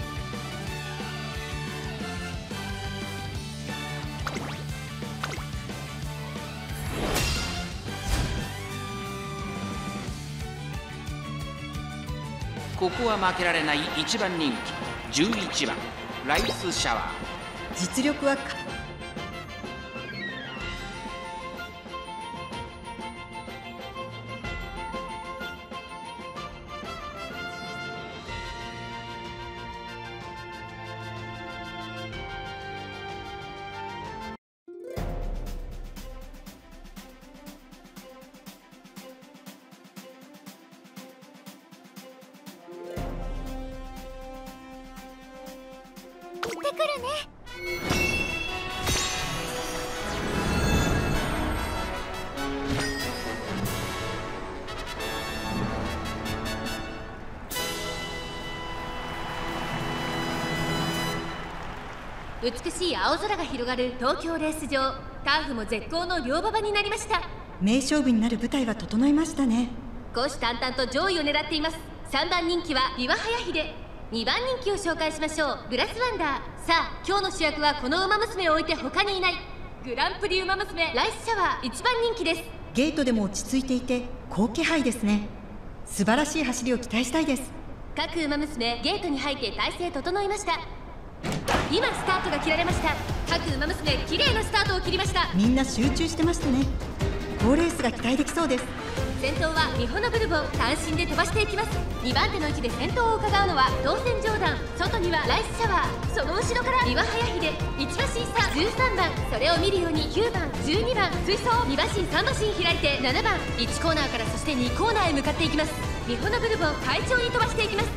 ここは負けられない一番人気11番ライスシャワー。実力は美しい青空が広がる東京レース場、ターフも絶好の両馬場になりました。名勝負になる舞台が整いましたね。虎視眈々と上位を狙っています。3番人気は岩早秀、2番人気を紹介しましょう、グラスワンダー。さあ今日の主役はこの馬娘を置いて他にいない。グランプリ馬娘ライスシャワー、1番人気です。ゲートでも落ち着いていて好気配ですね。素晴らしい走りを期待したいです。各馬娘ゲートに入って体勢整いました。今スタートが切られました。各馬娘綺麗なスタートを切りました。みんな集中してましたね。好レースが期待できそうです。先頭はミホノブルボン、単身で飛ばしていきます。2番手の位置で先頭を伺うのは当選上段、外にはライスシャワー、その後ろから岩早秀、1馬身差13番、それを見るように9番12番水槽、2馬身3馬身開いて7番、1コーナーからそして2コーナーへ向かっていきます。ミホノブルボン快調に飛ばしていきます。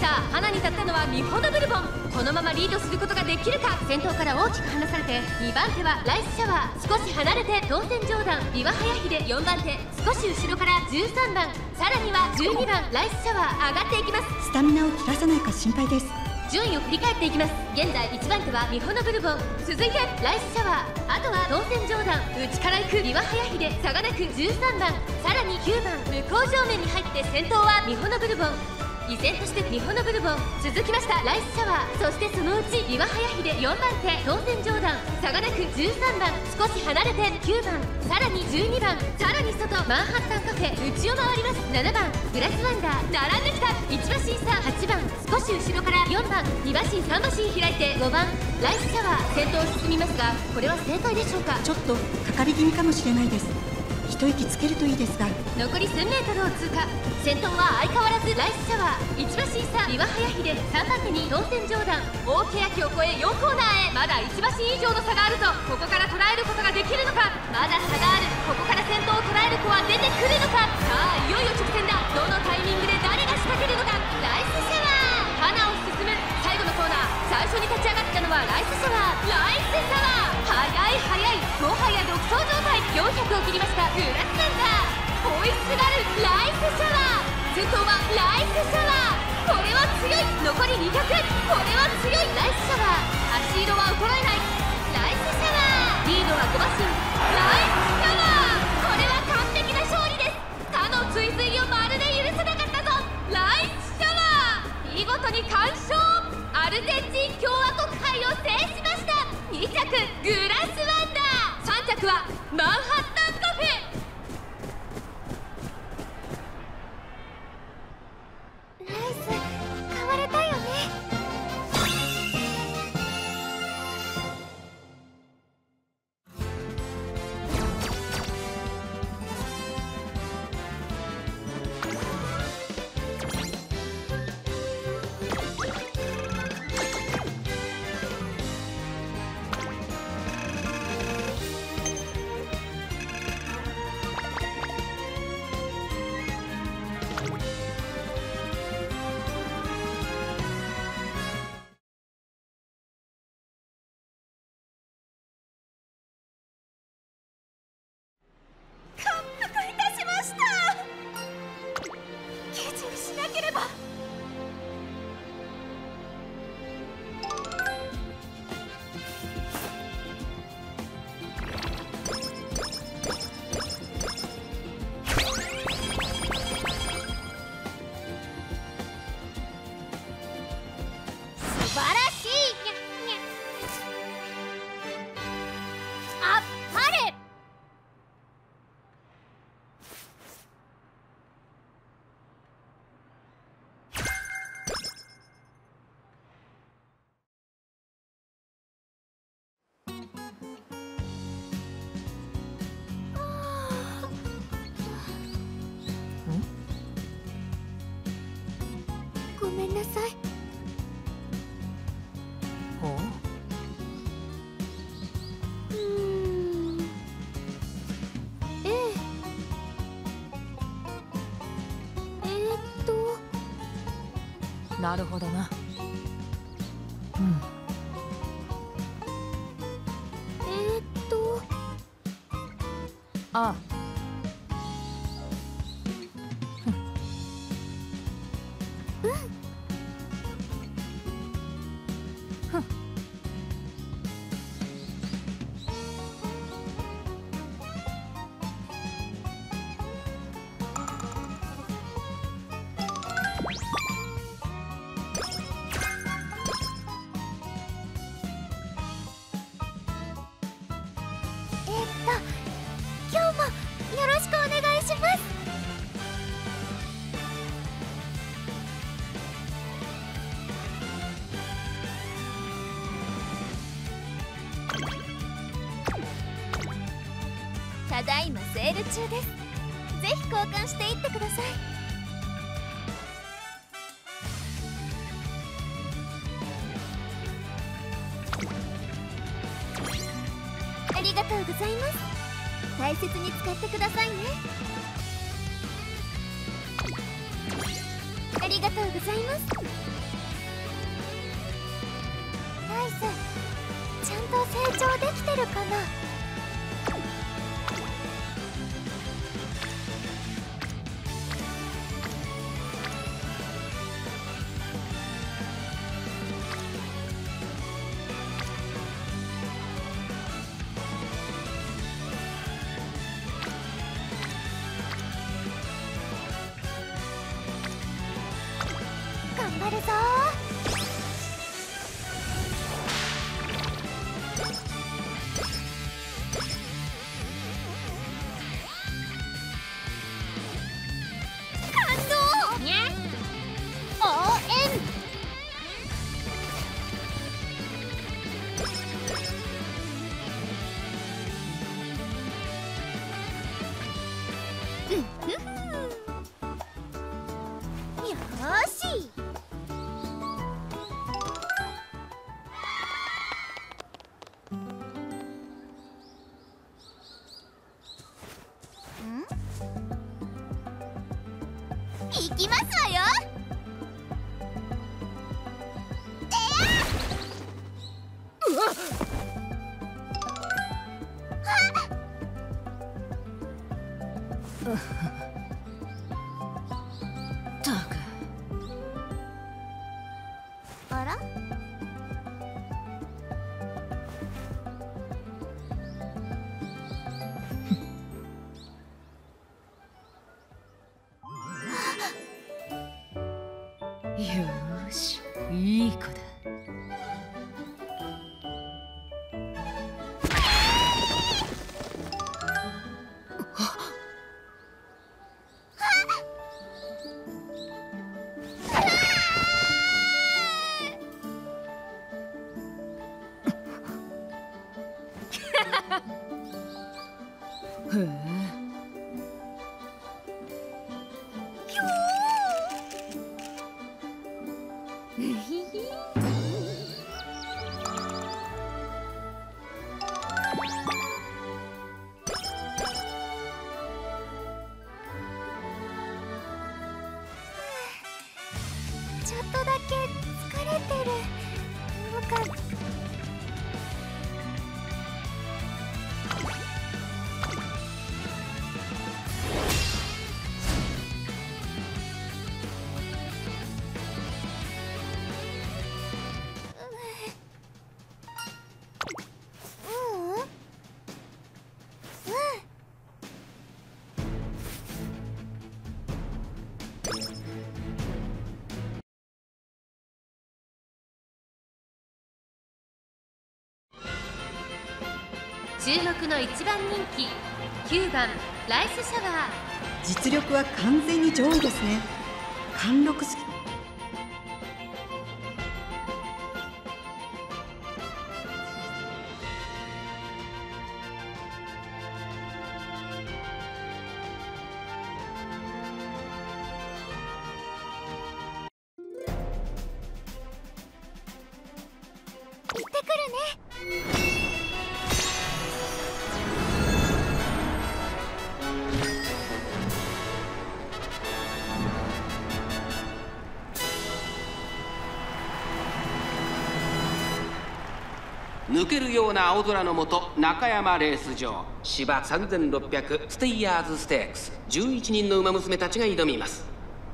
さあ花に立ったのはミホノブルボン。このままリードすることができるか。先頭から大きく離されて2番手はライスシャワー、少し離れて当選上段岩早秀、4番手少し後ろから13番、さらには12番ライスシャワー、上がっていきます。スタミナを切らさないか心配です。順位を振り返っていきます。現在1番手はミホノブルボン、続いてライスシャワー、あとは当選上段内から行く岩早秀、差がなく13番、さらに9番、向こう正面に入って先頭はミホノブルボン。依然としてミホノブルボン、続きましたライスシャワー、そしてそのうち岩早秀、4番手当選上段差がなく13番、少し離れて9番、さらに12番、さらに外マンハッタンカフェ内を回ります7番グラスワンダー、並んできた1馬身差8番、少し後ろから4番、2馬身3馬身開いて5番ライスシャワー、先頭を進みますがこれは正解でしょうか。ちょっとかかり気味かもしれないです。一息つけるといいですが、残り数メートルを通過。先頭は相変わらずライスシャワー、1馬身差岩早秀、3番手に当選上段大欅を超え4コーナーへ。まだ1馬身以上の差があると、ここから捉えることができるのか。まだ差がある、ここから先頭を捉える子は出てくるのか。さあいよいよ直線だ、どのタイミングで誰が仕掛けるのか。ライスシャワー、花を進む最後のコーナー、最初に立ち上がったのはライスシャワー、ライスシャワー、速い速い、もはや独走状態。400を切りましたグラスランダー、追いすがるライスシャワー、先頭はライスシャワー、これは強い、残り200、これは強いライスシャワー、足色は衰えないライスシャワー、リードは5馬身ライスシャワー、これは完璧な勝利です。他の追随をまるで許さなかったぞライスシャワー、見事に完勝。アルゼンチン共和国杯を制しました。2着グラスワンダー、3着はマンハッタンカフェ。ライス買われたよね。なさい。ほう。なるほどな。ああ。ただいまセール中です。ぜひ交換していってください。ありがとうございます。大切に使ってくださいね。ありがとうございます。ナイス。ちゃんと成長できてるかな。いきますわよ。あら？ちょっとだけ疲れてるのか。注目の一番人気9番ライスシャワー。実力は完全に上位ですね。貫禄すぎ。抜けるような青空の下、中山レース場芝 3600 ステイヤーズステークス、11人の馬娘たちが挑みます。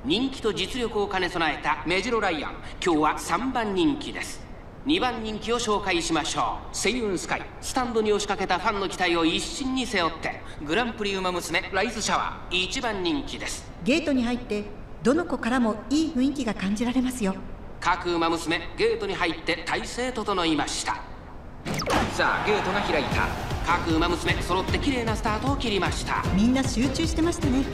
人気と実力を兼ね備えたメジロライアン、今日は3番人気です。2番人気を紹介しましょう。セイウンスカイ、スタンドに押しかけたファンの期待を一身に背負ってグランプリウマ娘ライスシャワー、1番人気です。ゲートに入ってどの子からもいい雰囲気が感じられますよ。各ウマ娘ゲートに入って体勢整いました。さあゲートが開いた。各馬娘揃って綺麗なスタートを切りました。みんな集中してましたね。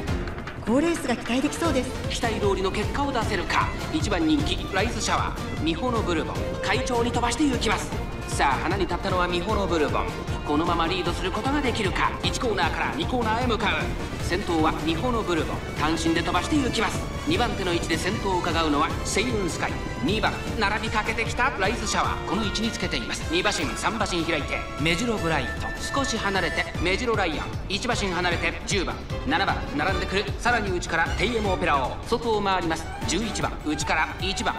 好レースが期待できそうです。期待通りの結果を出せるか。1番人気ライスシャワー、ミホノブルボン快調に飛ばして行きます。さあ花に立ったのはミホノブルボン。このままリードすることができるか。1コーナーから2コーナーへ向かう。先頭はミホノブルボン、単身で飛ばして行きます。2番手の位置で先頭を伺うのはセイウンスカイ。2番並びかけてきたライスシャワー、この位置につけています。2馬身3馬身開いてメジロブライト、少し離れてメジロライアン、1馬身離れて10番7番並んでくる。さらに内からテイエムオペラ王、外を回ります。11番内から1番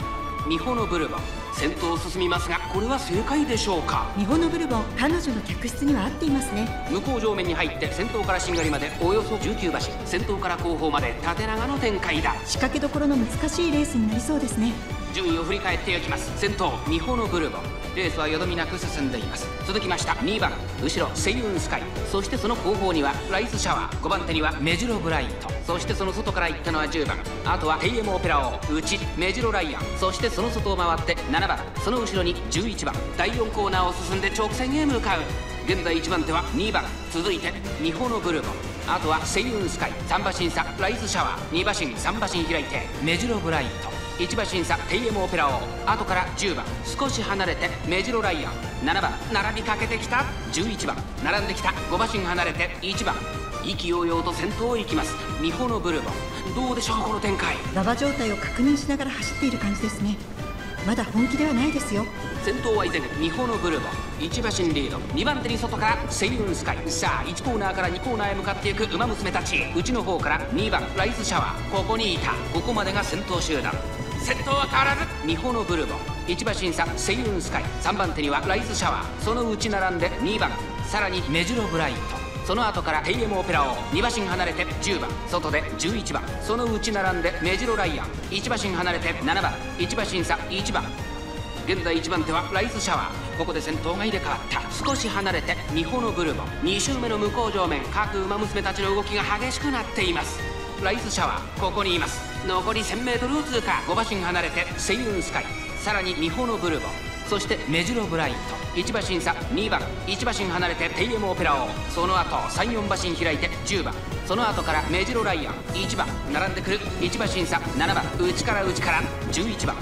ミホノブルボン、先頭を進みますが、これは正解でしょうか。ミホノブルボン、彼女の客室には合っていますね。向こう上面に入って先頭からしんがりまでおよそ19馬身、先頭から後方まで縦長の展開だ。仕掛けどころの難しいレースになりそうですね。順位を振り返っていきます。先頭ミホノブルボン、レースはよどみなく進んでいます。続きました2番後ろセイウンスカイ、そしてその後方にはライスシャワー、5番手にはメジロブライト、そしてその外から行ったのは10番、あとはテイエムオペラ王、内メジロライアン、そしてその外を回って7番、その後ろに11番。第4コーナーを進んで直線へ向かう。現在1番手は2番、続いてミホノブルボン、あとはセイウンスカイ、3馬身差ライスシャワー、2馬身3馬身開いてメジロブライト、1馬身差テイエムオペラ王、後から10番少し離れてメジロライアン、7番並びかけてきた11番並んできた、5馬身離れて1番、意気揚々と先頭を行きますミホノブルボン。どうでしょうこの展開。馬場状態を確認しながら走っている感じですね。まだ本気ではないですよ。先頭は以前ミホノブルボン、1馬身リード。2番手に外からセイウンスカイ。さあ1コーナーから2コーナーへ向かっていく馬娘たち、うちの方から2番ライスシャワー、ここにいた。ここまでが先頭集団。先頭は変わらずミホノブルボン、1馬身差セイウンスカイ、3番手にはライスシャワー、そのうち並んで2番、さらにメジロブライト、その後からテイエムオペラ王、2馬身離れて10番、外で11番、そのうち並んでメジロライアン、1馬身離れて7番、1馬身差1番。現在1番手はライスシャワー、ここで先頭が入れ替わった。少し離れてミホノブルボン、2周目の向こう上面、各馬娘たちの動きが激しくなっています。ライスシャワーここにいます。残り 1000m を通過。5馬身離れてセイウンスカイ、さらにミホノブルボン、そしてメジロブライト、1馬身差2番、1馬身離れてテイエムオペラ王、その後 3,4 馬身開いて10番、その後からメジロライアン1番並んでくる、1馬身差7番、内から11番。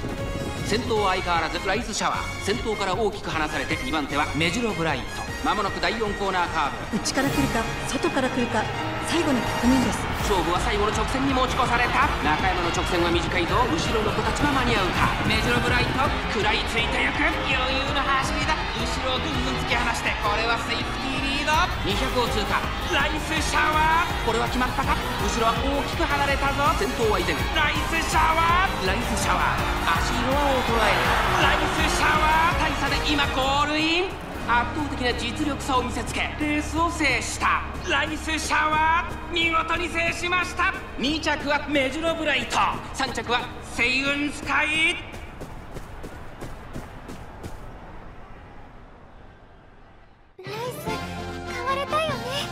先頭は相変わらずライスシャワー、先頭から大きく離されて2番手はメジロブライト。まもなく第4コーナーカーブ、内から来るか外から来るか最後の局面です。勝負は最後の直線に持ち越された。中山の直線は短いぞ。後ろの子たちは間に合うか。メジロブライト食らいついていく。余裕の走りだ。後ろをぐんぐん突き放して、これはセーフティーリード。200を通過ライスシャワー、これは決まったか。後ろは大きく離れたぞ。先頭は以前ライスシャワー、足色を捉える。ライスシャワー大差で今ゴールイン。圧倒的な実力差を見せつけレースを制したライスシャワー、見事に制しました。2着はメジロブライト、3着はセイウンスカイ。レース変われたよね。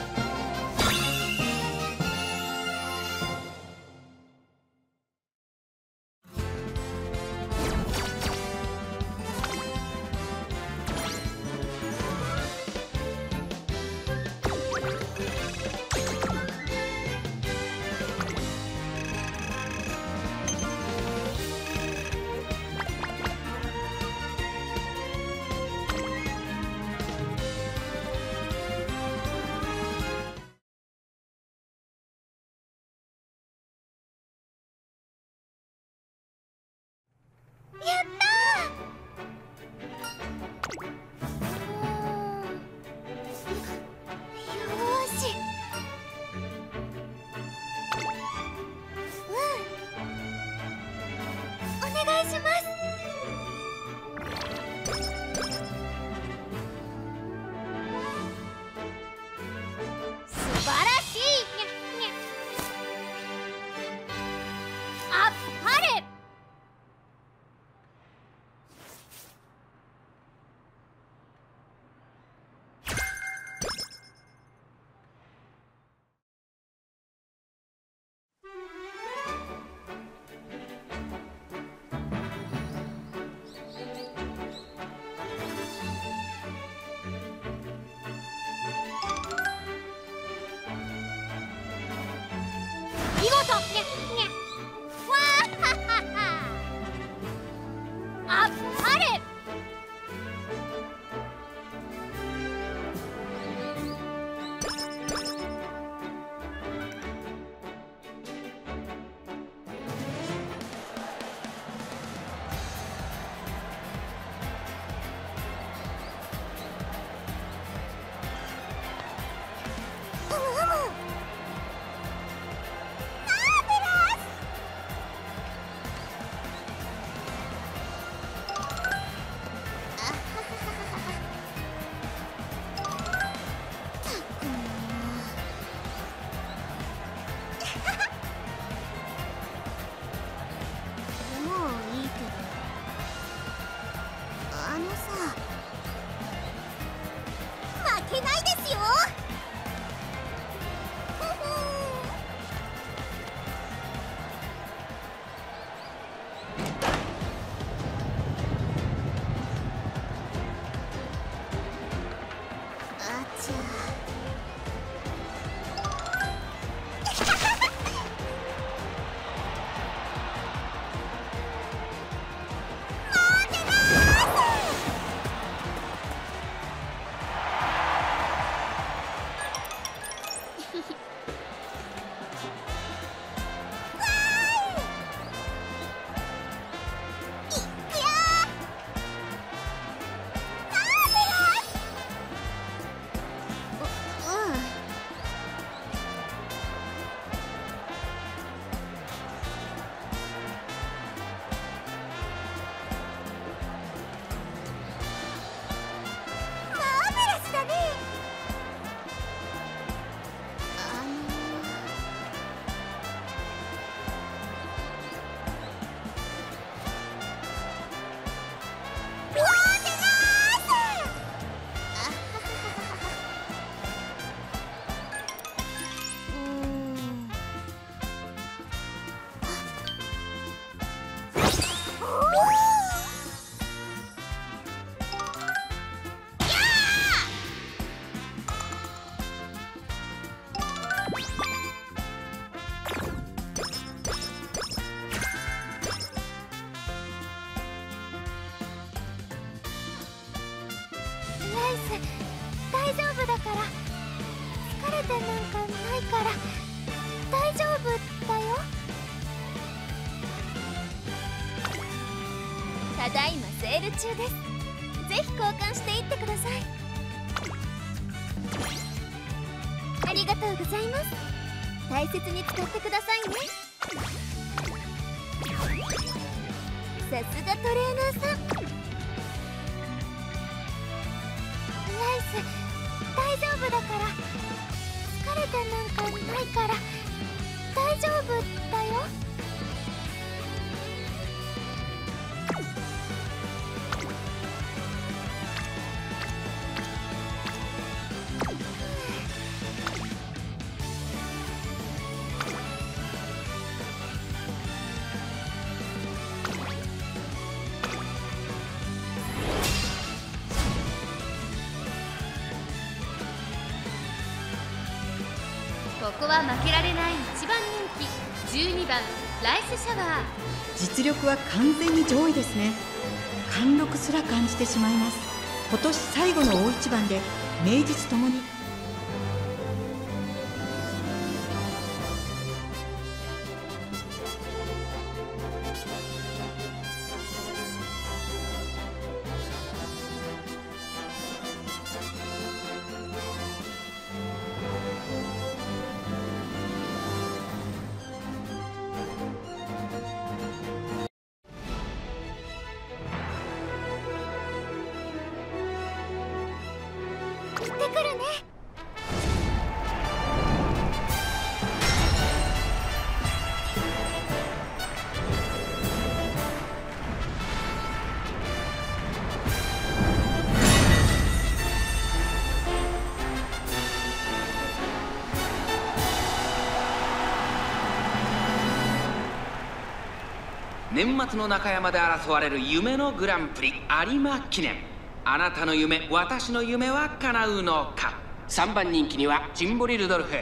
てなんかないから大丈夫だよ。ただいまセール中です。ぜひ交換していってください。ありがとうございます。大切に使ってくださいね。さすがトレーナーさん。ライス大丈夫だから。疲れてなんかないから大丈夫だよ。ここは負けられない一番人気12番ライスシャワー。実力は完全に上位ですね。貫禄すら感じてしまいます。今年最後の大一番で名実ともに年末の中山で争われる夢のグランプリ有馬記念。あなたの夢、私の夢は叶うのか。3番人気にはジンボリルドルフ。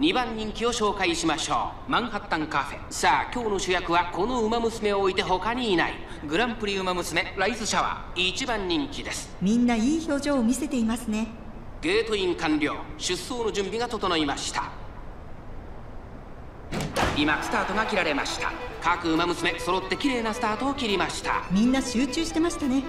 2番人気を紹介しましょう。マンハッタンカフェ。さあ今日の主役はこの馬娘を置いて他にいない。グランプリ馬娘ライスシャワー1番人気です。みんないい表情を見せていますね。ゲートイン完了。出走の準備が整いました。今スタートが切られました。各馬娘揃って綺麗なスタートを切りました。みんな集中してましたね。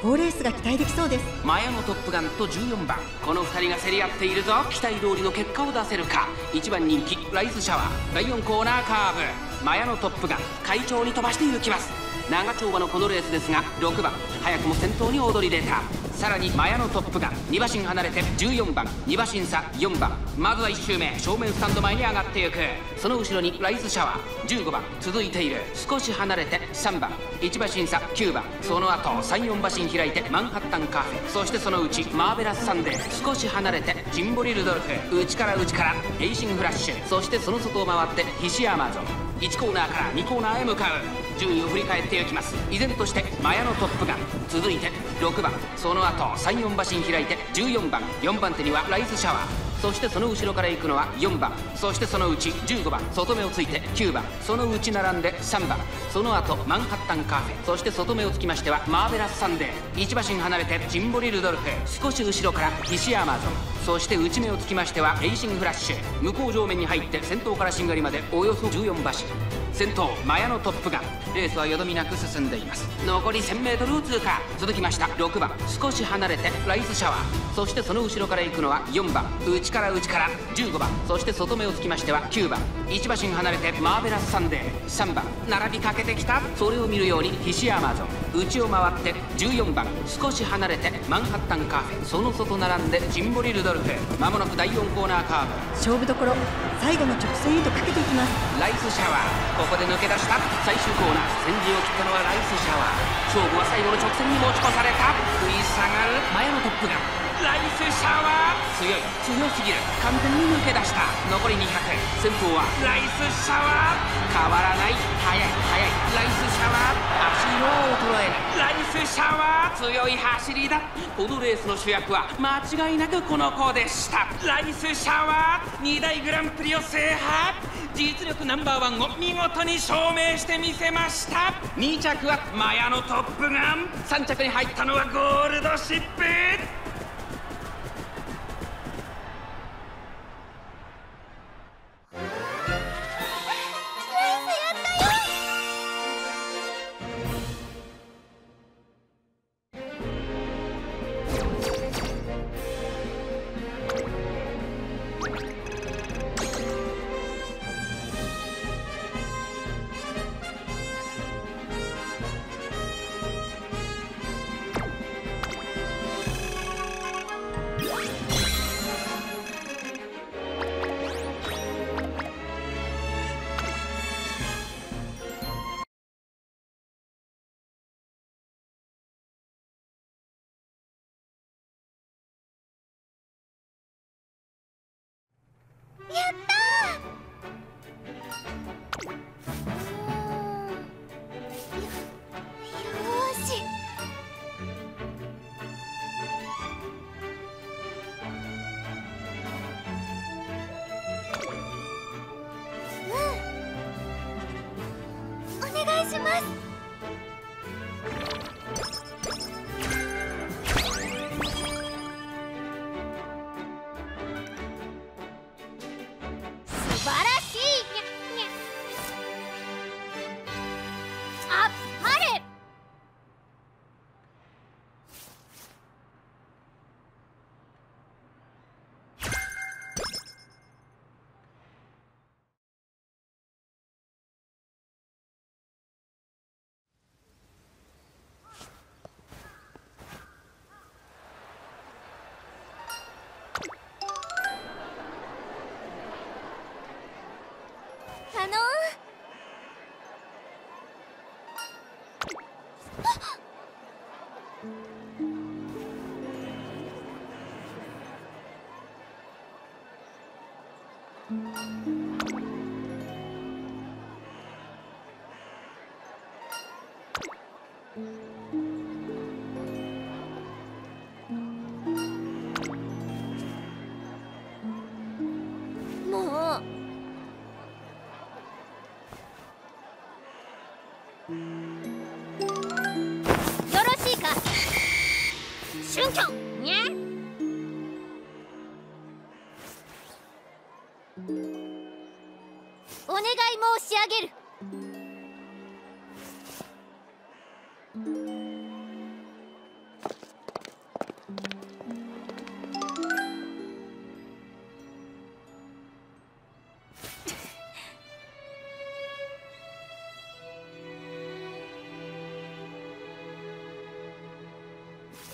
好レースが期待できそうです。前のトップガンと14番、この2人が競り合っているぞ。期待通りの結果を出せるか。1番人気ライスシャワー第4コーナーカーブ。前のトップガン快調に飛ばして行きます。長丁場のこのレースですが6番早くも先頭に躍り出た。さらにマヤのトップガン2馬身離れて14番2馬身差4番。まずは1周目正面スタンド前に上がっていく。その後ろにライスシャワー15番続いている。少し離れて3番1馬身差9番。その後34馬身開いてマンハッタンカフェ。そしてそのうちマーベラスサンデー。少し離れてジンボリルドルフ。内からレーシングフラッシュ。そしてその外を回ってヒシアマゾン。1コーナーから2コーナーへ向かう。順位を振り返っていきます。依然としてマヤのトップガン続いて6番。その後34馬身開いて14番。4番手にはライスシャワー。そしてその後ろから行くのは4番。そしてそのうち15番外目をついて9番。そのうち並んで3番。その後マンハッタンカフェ。そして外目をつきましてはマーベラスサンデー。1馬身離れてジンボリルドルフ。少し後ろからヒシアマゾン。そして内目をつきましてはレイシングフラッシュ。向こう上面に入って先頭からしんがりまでおよそ14馬身。先頭マヤのトップガン。レースはよどみなく進んでいます。残り 1000m を通過。続きました6番。少し離れてライスシャワー。そしてその後ろから行くのは4番。内から15番。そして外目をつきましては9番。1馬身離れてマーベラスサンデー3番。並びかけてきた。それを見るようにヒシアマゾン。内を回って14番。少し離れてマンハッタンカフェ。その外並んでジンボリルドルフ。まもなく第4コーナーカーブ。勝負どころ最後の直線へとかけていきます。ライスシャワーここで抜け出した。最終コーナー先陣を切ったのはライスシャワー。勝負は最後の直線に持ち越された。食い下がる前のトップガンライスシャワー。強すぎる。完全に抜け出した。残り200。先頭はライスシャワー。変わらない。速いライスシャワー。足の衰えないライスシャワー。強い走りだ。このレースの主役は間違いなくこの子でした。ライスシャワー2大グランプリを制覇。実力ナンバー1を見事に証明してみせました。2着はマヤのトップガン。3着に入ったのはゴールドシップ。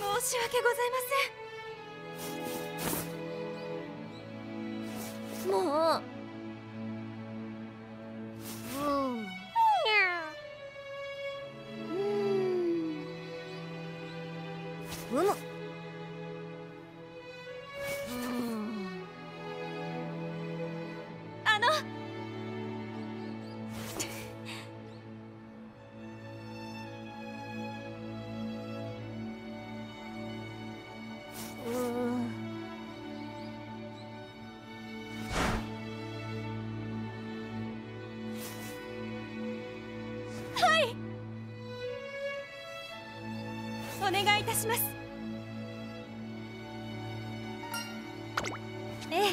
申し訳ございません。 します。え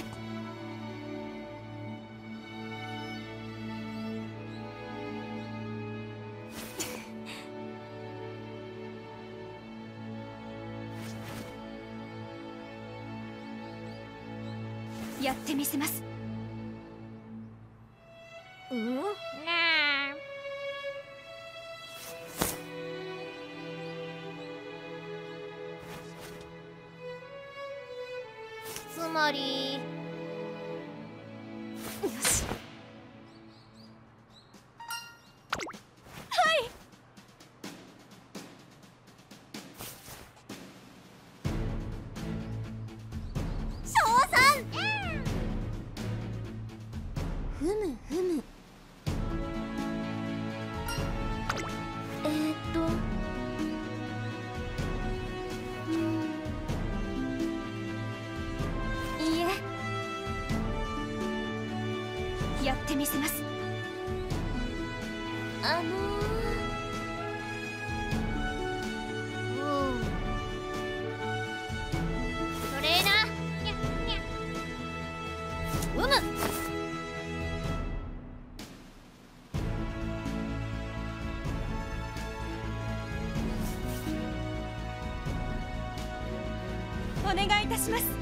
え。やってみせます。 お願いいたします。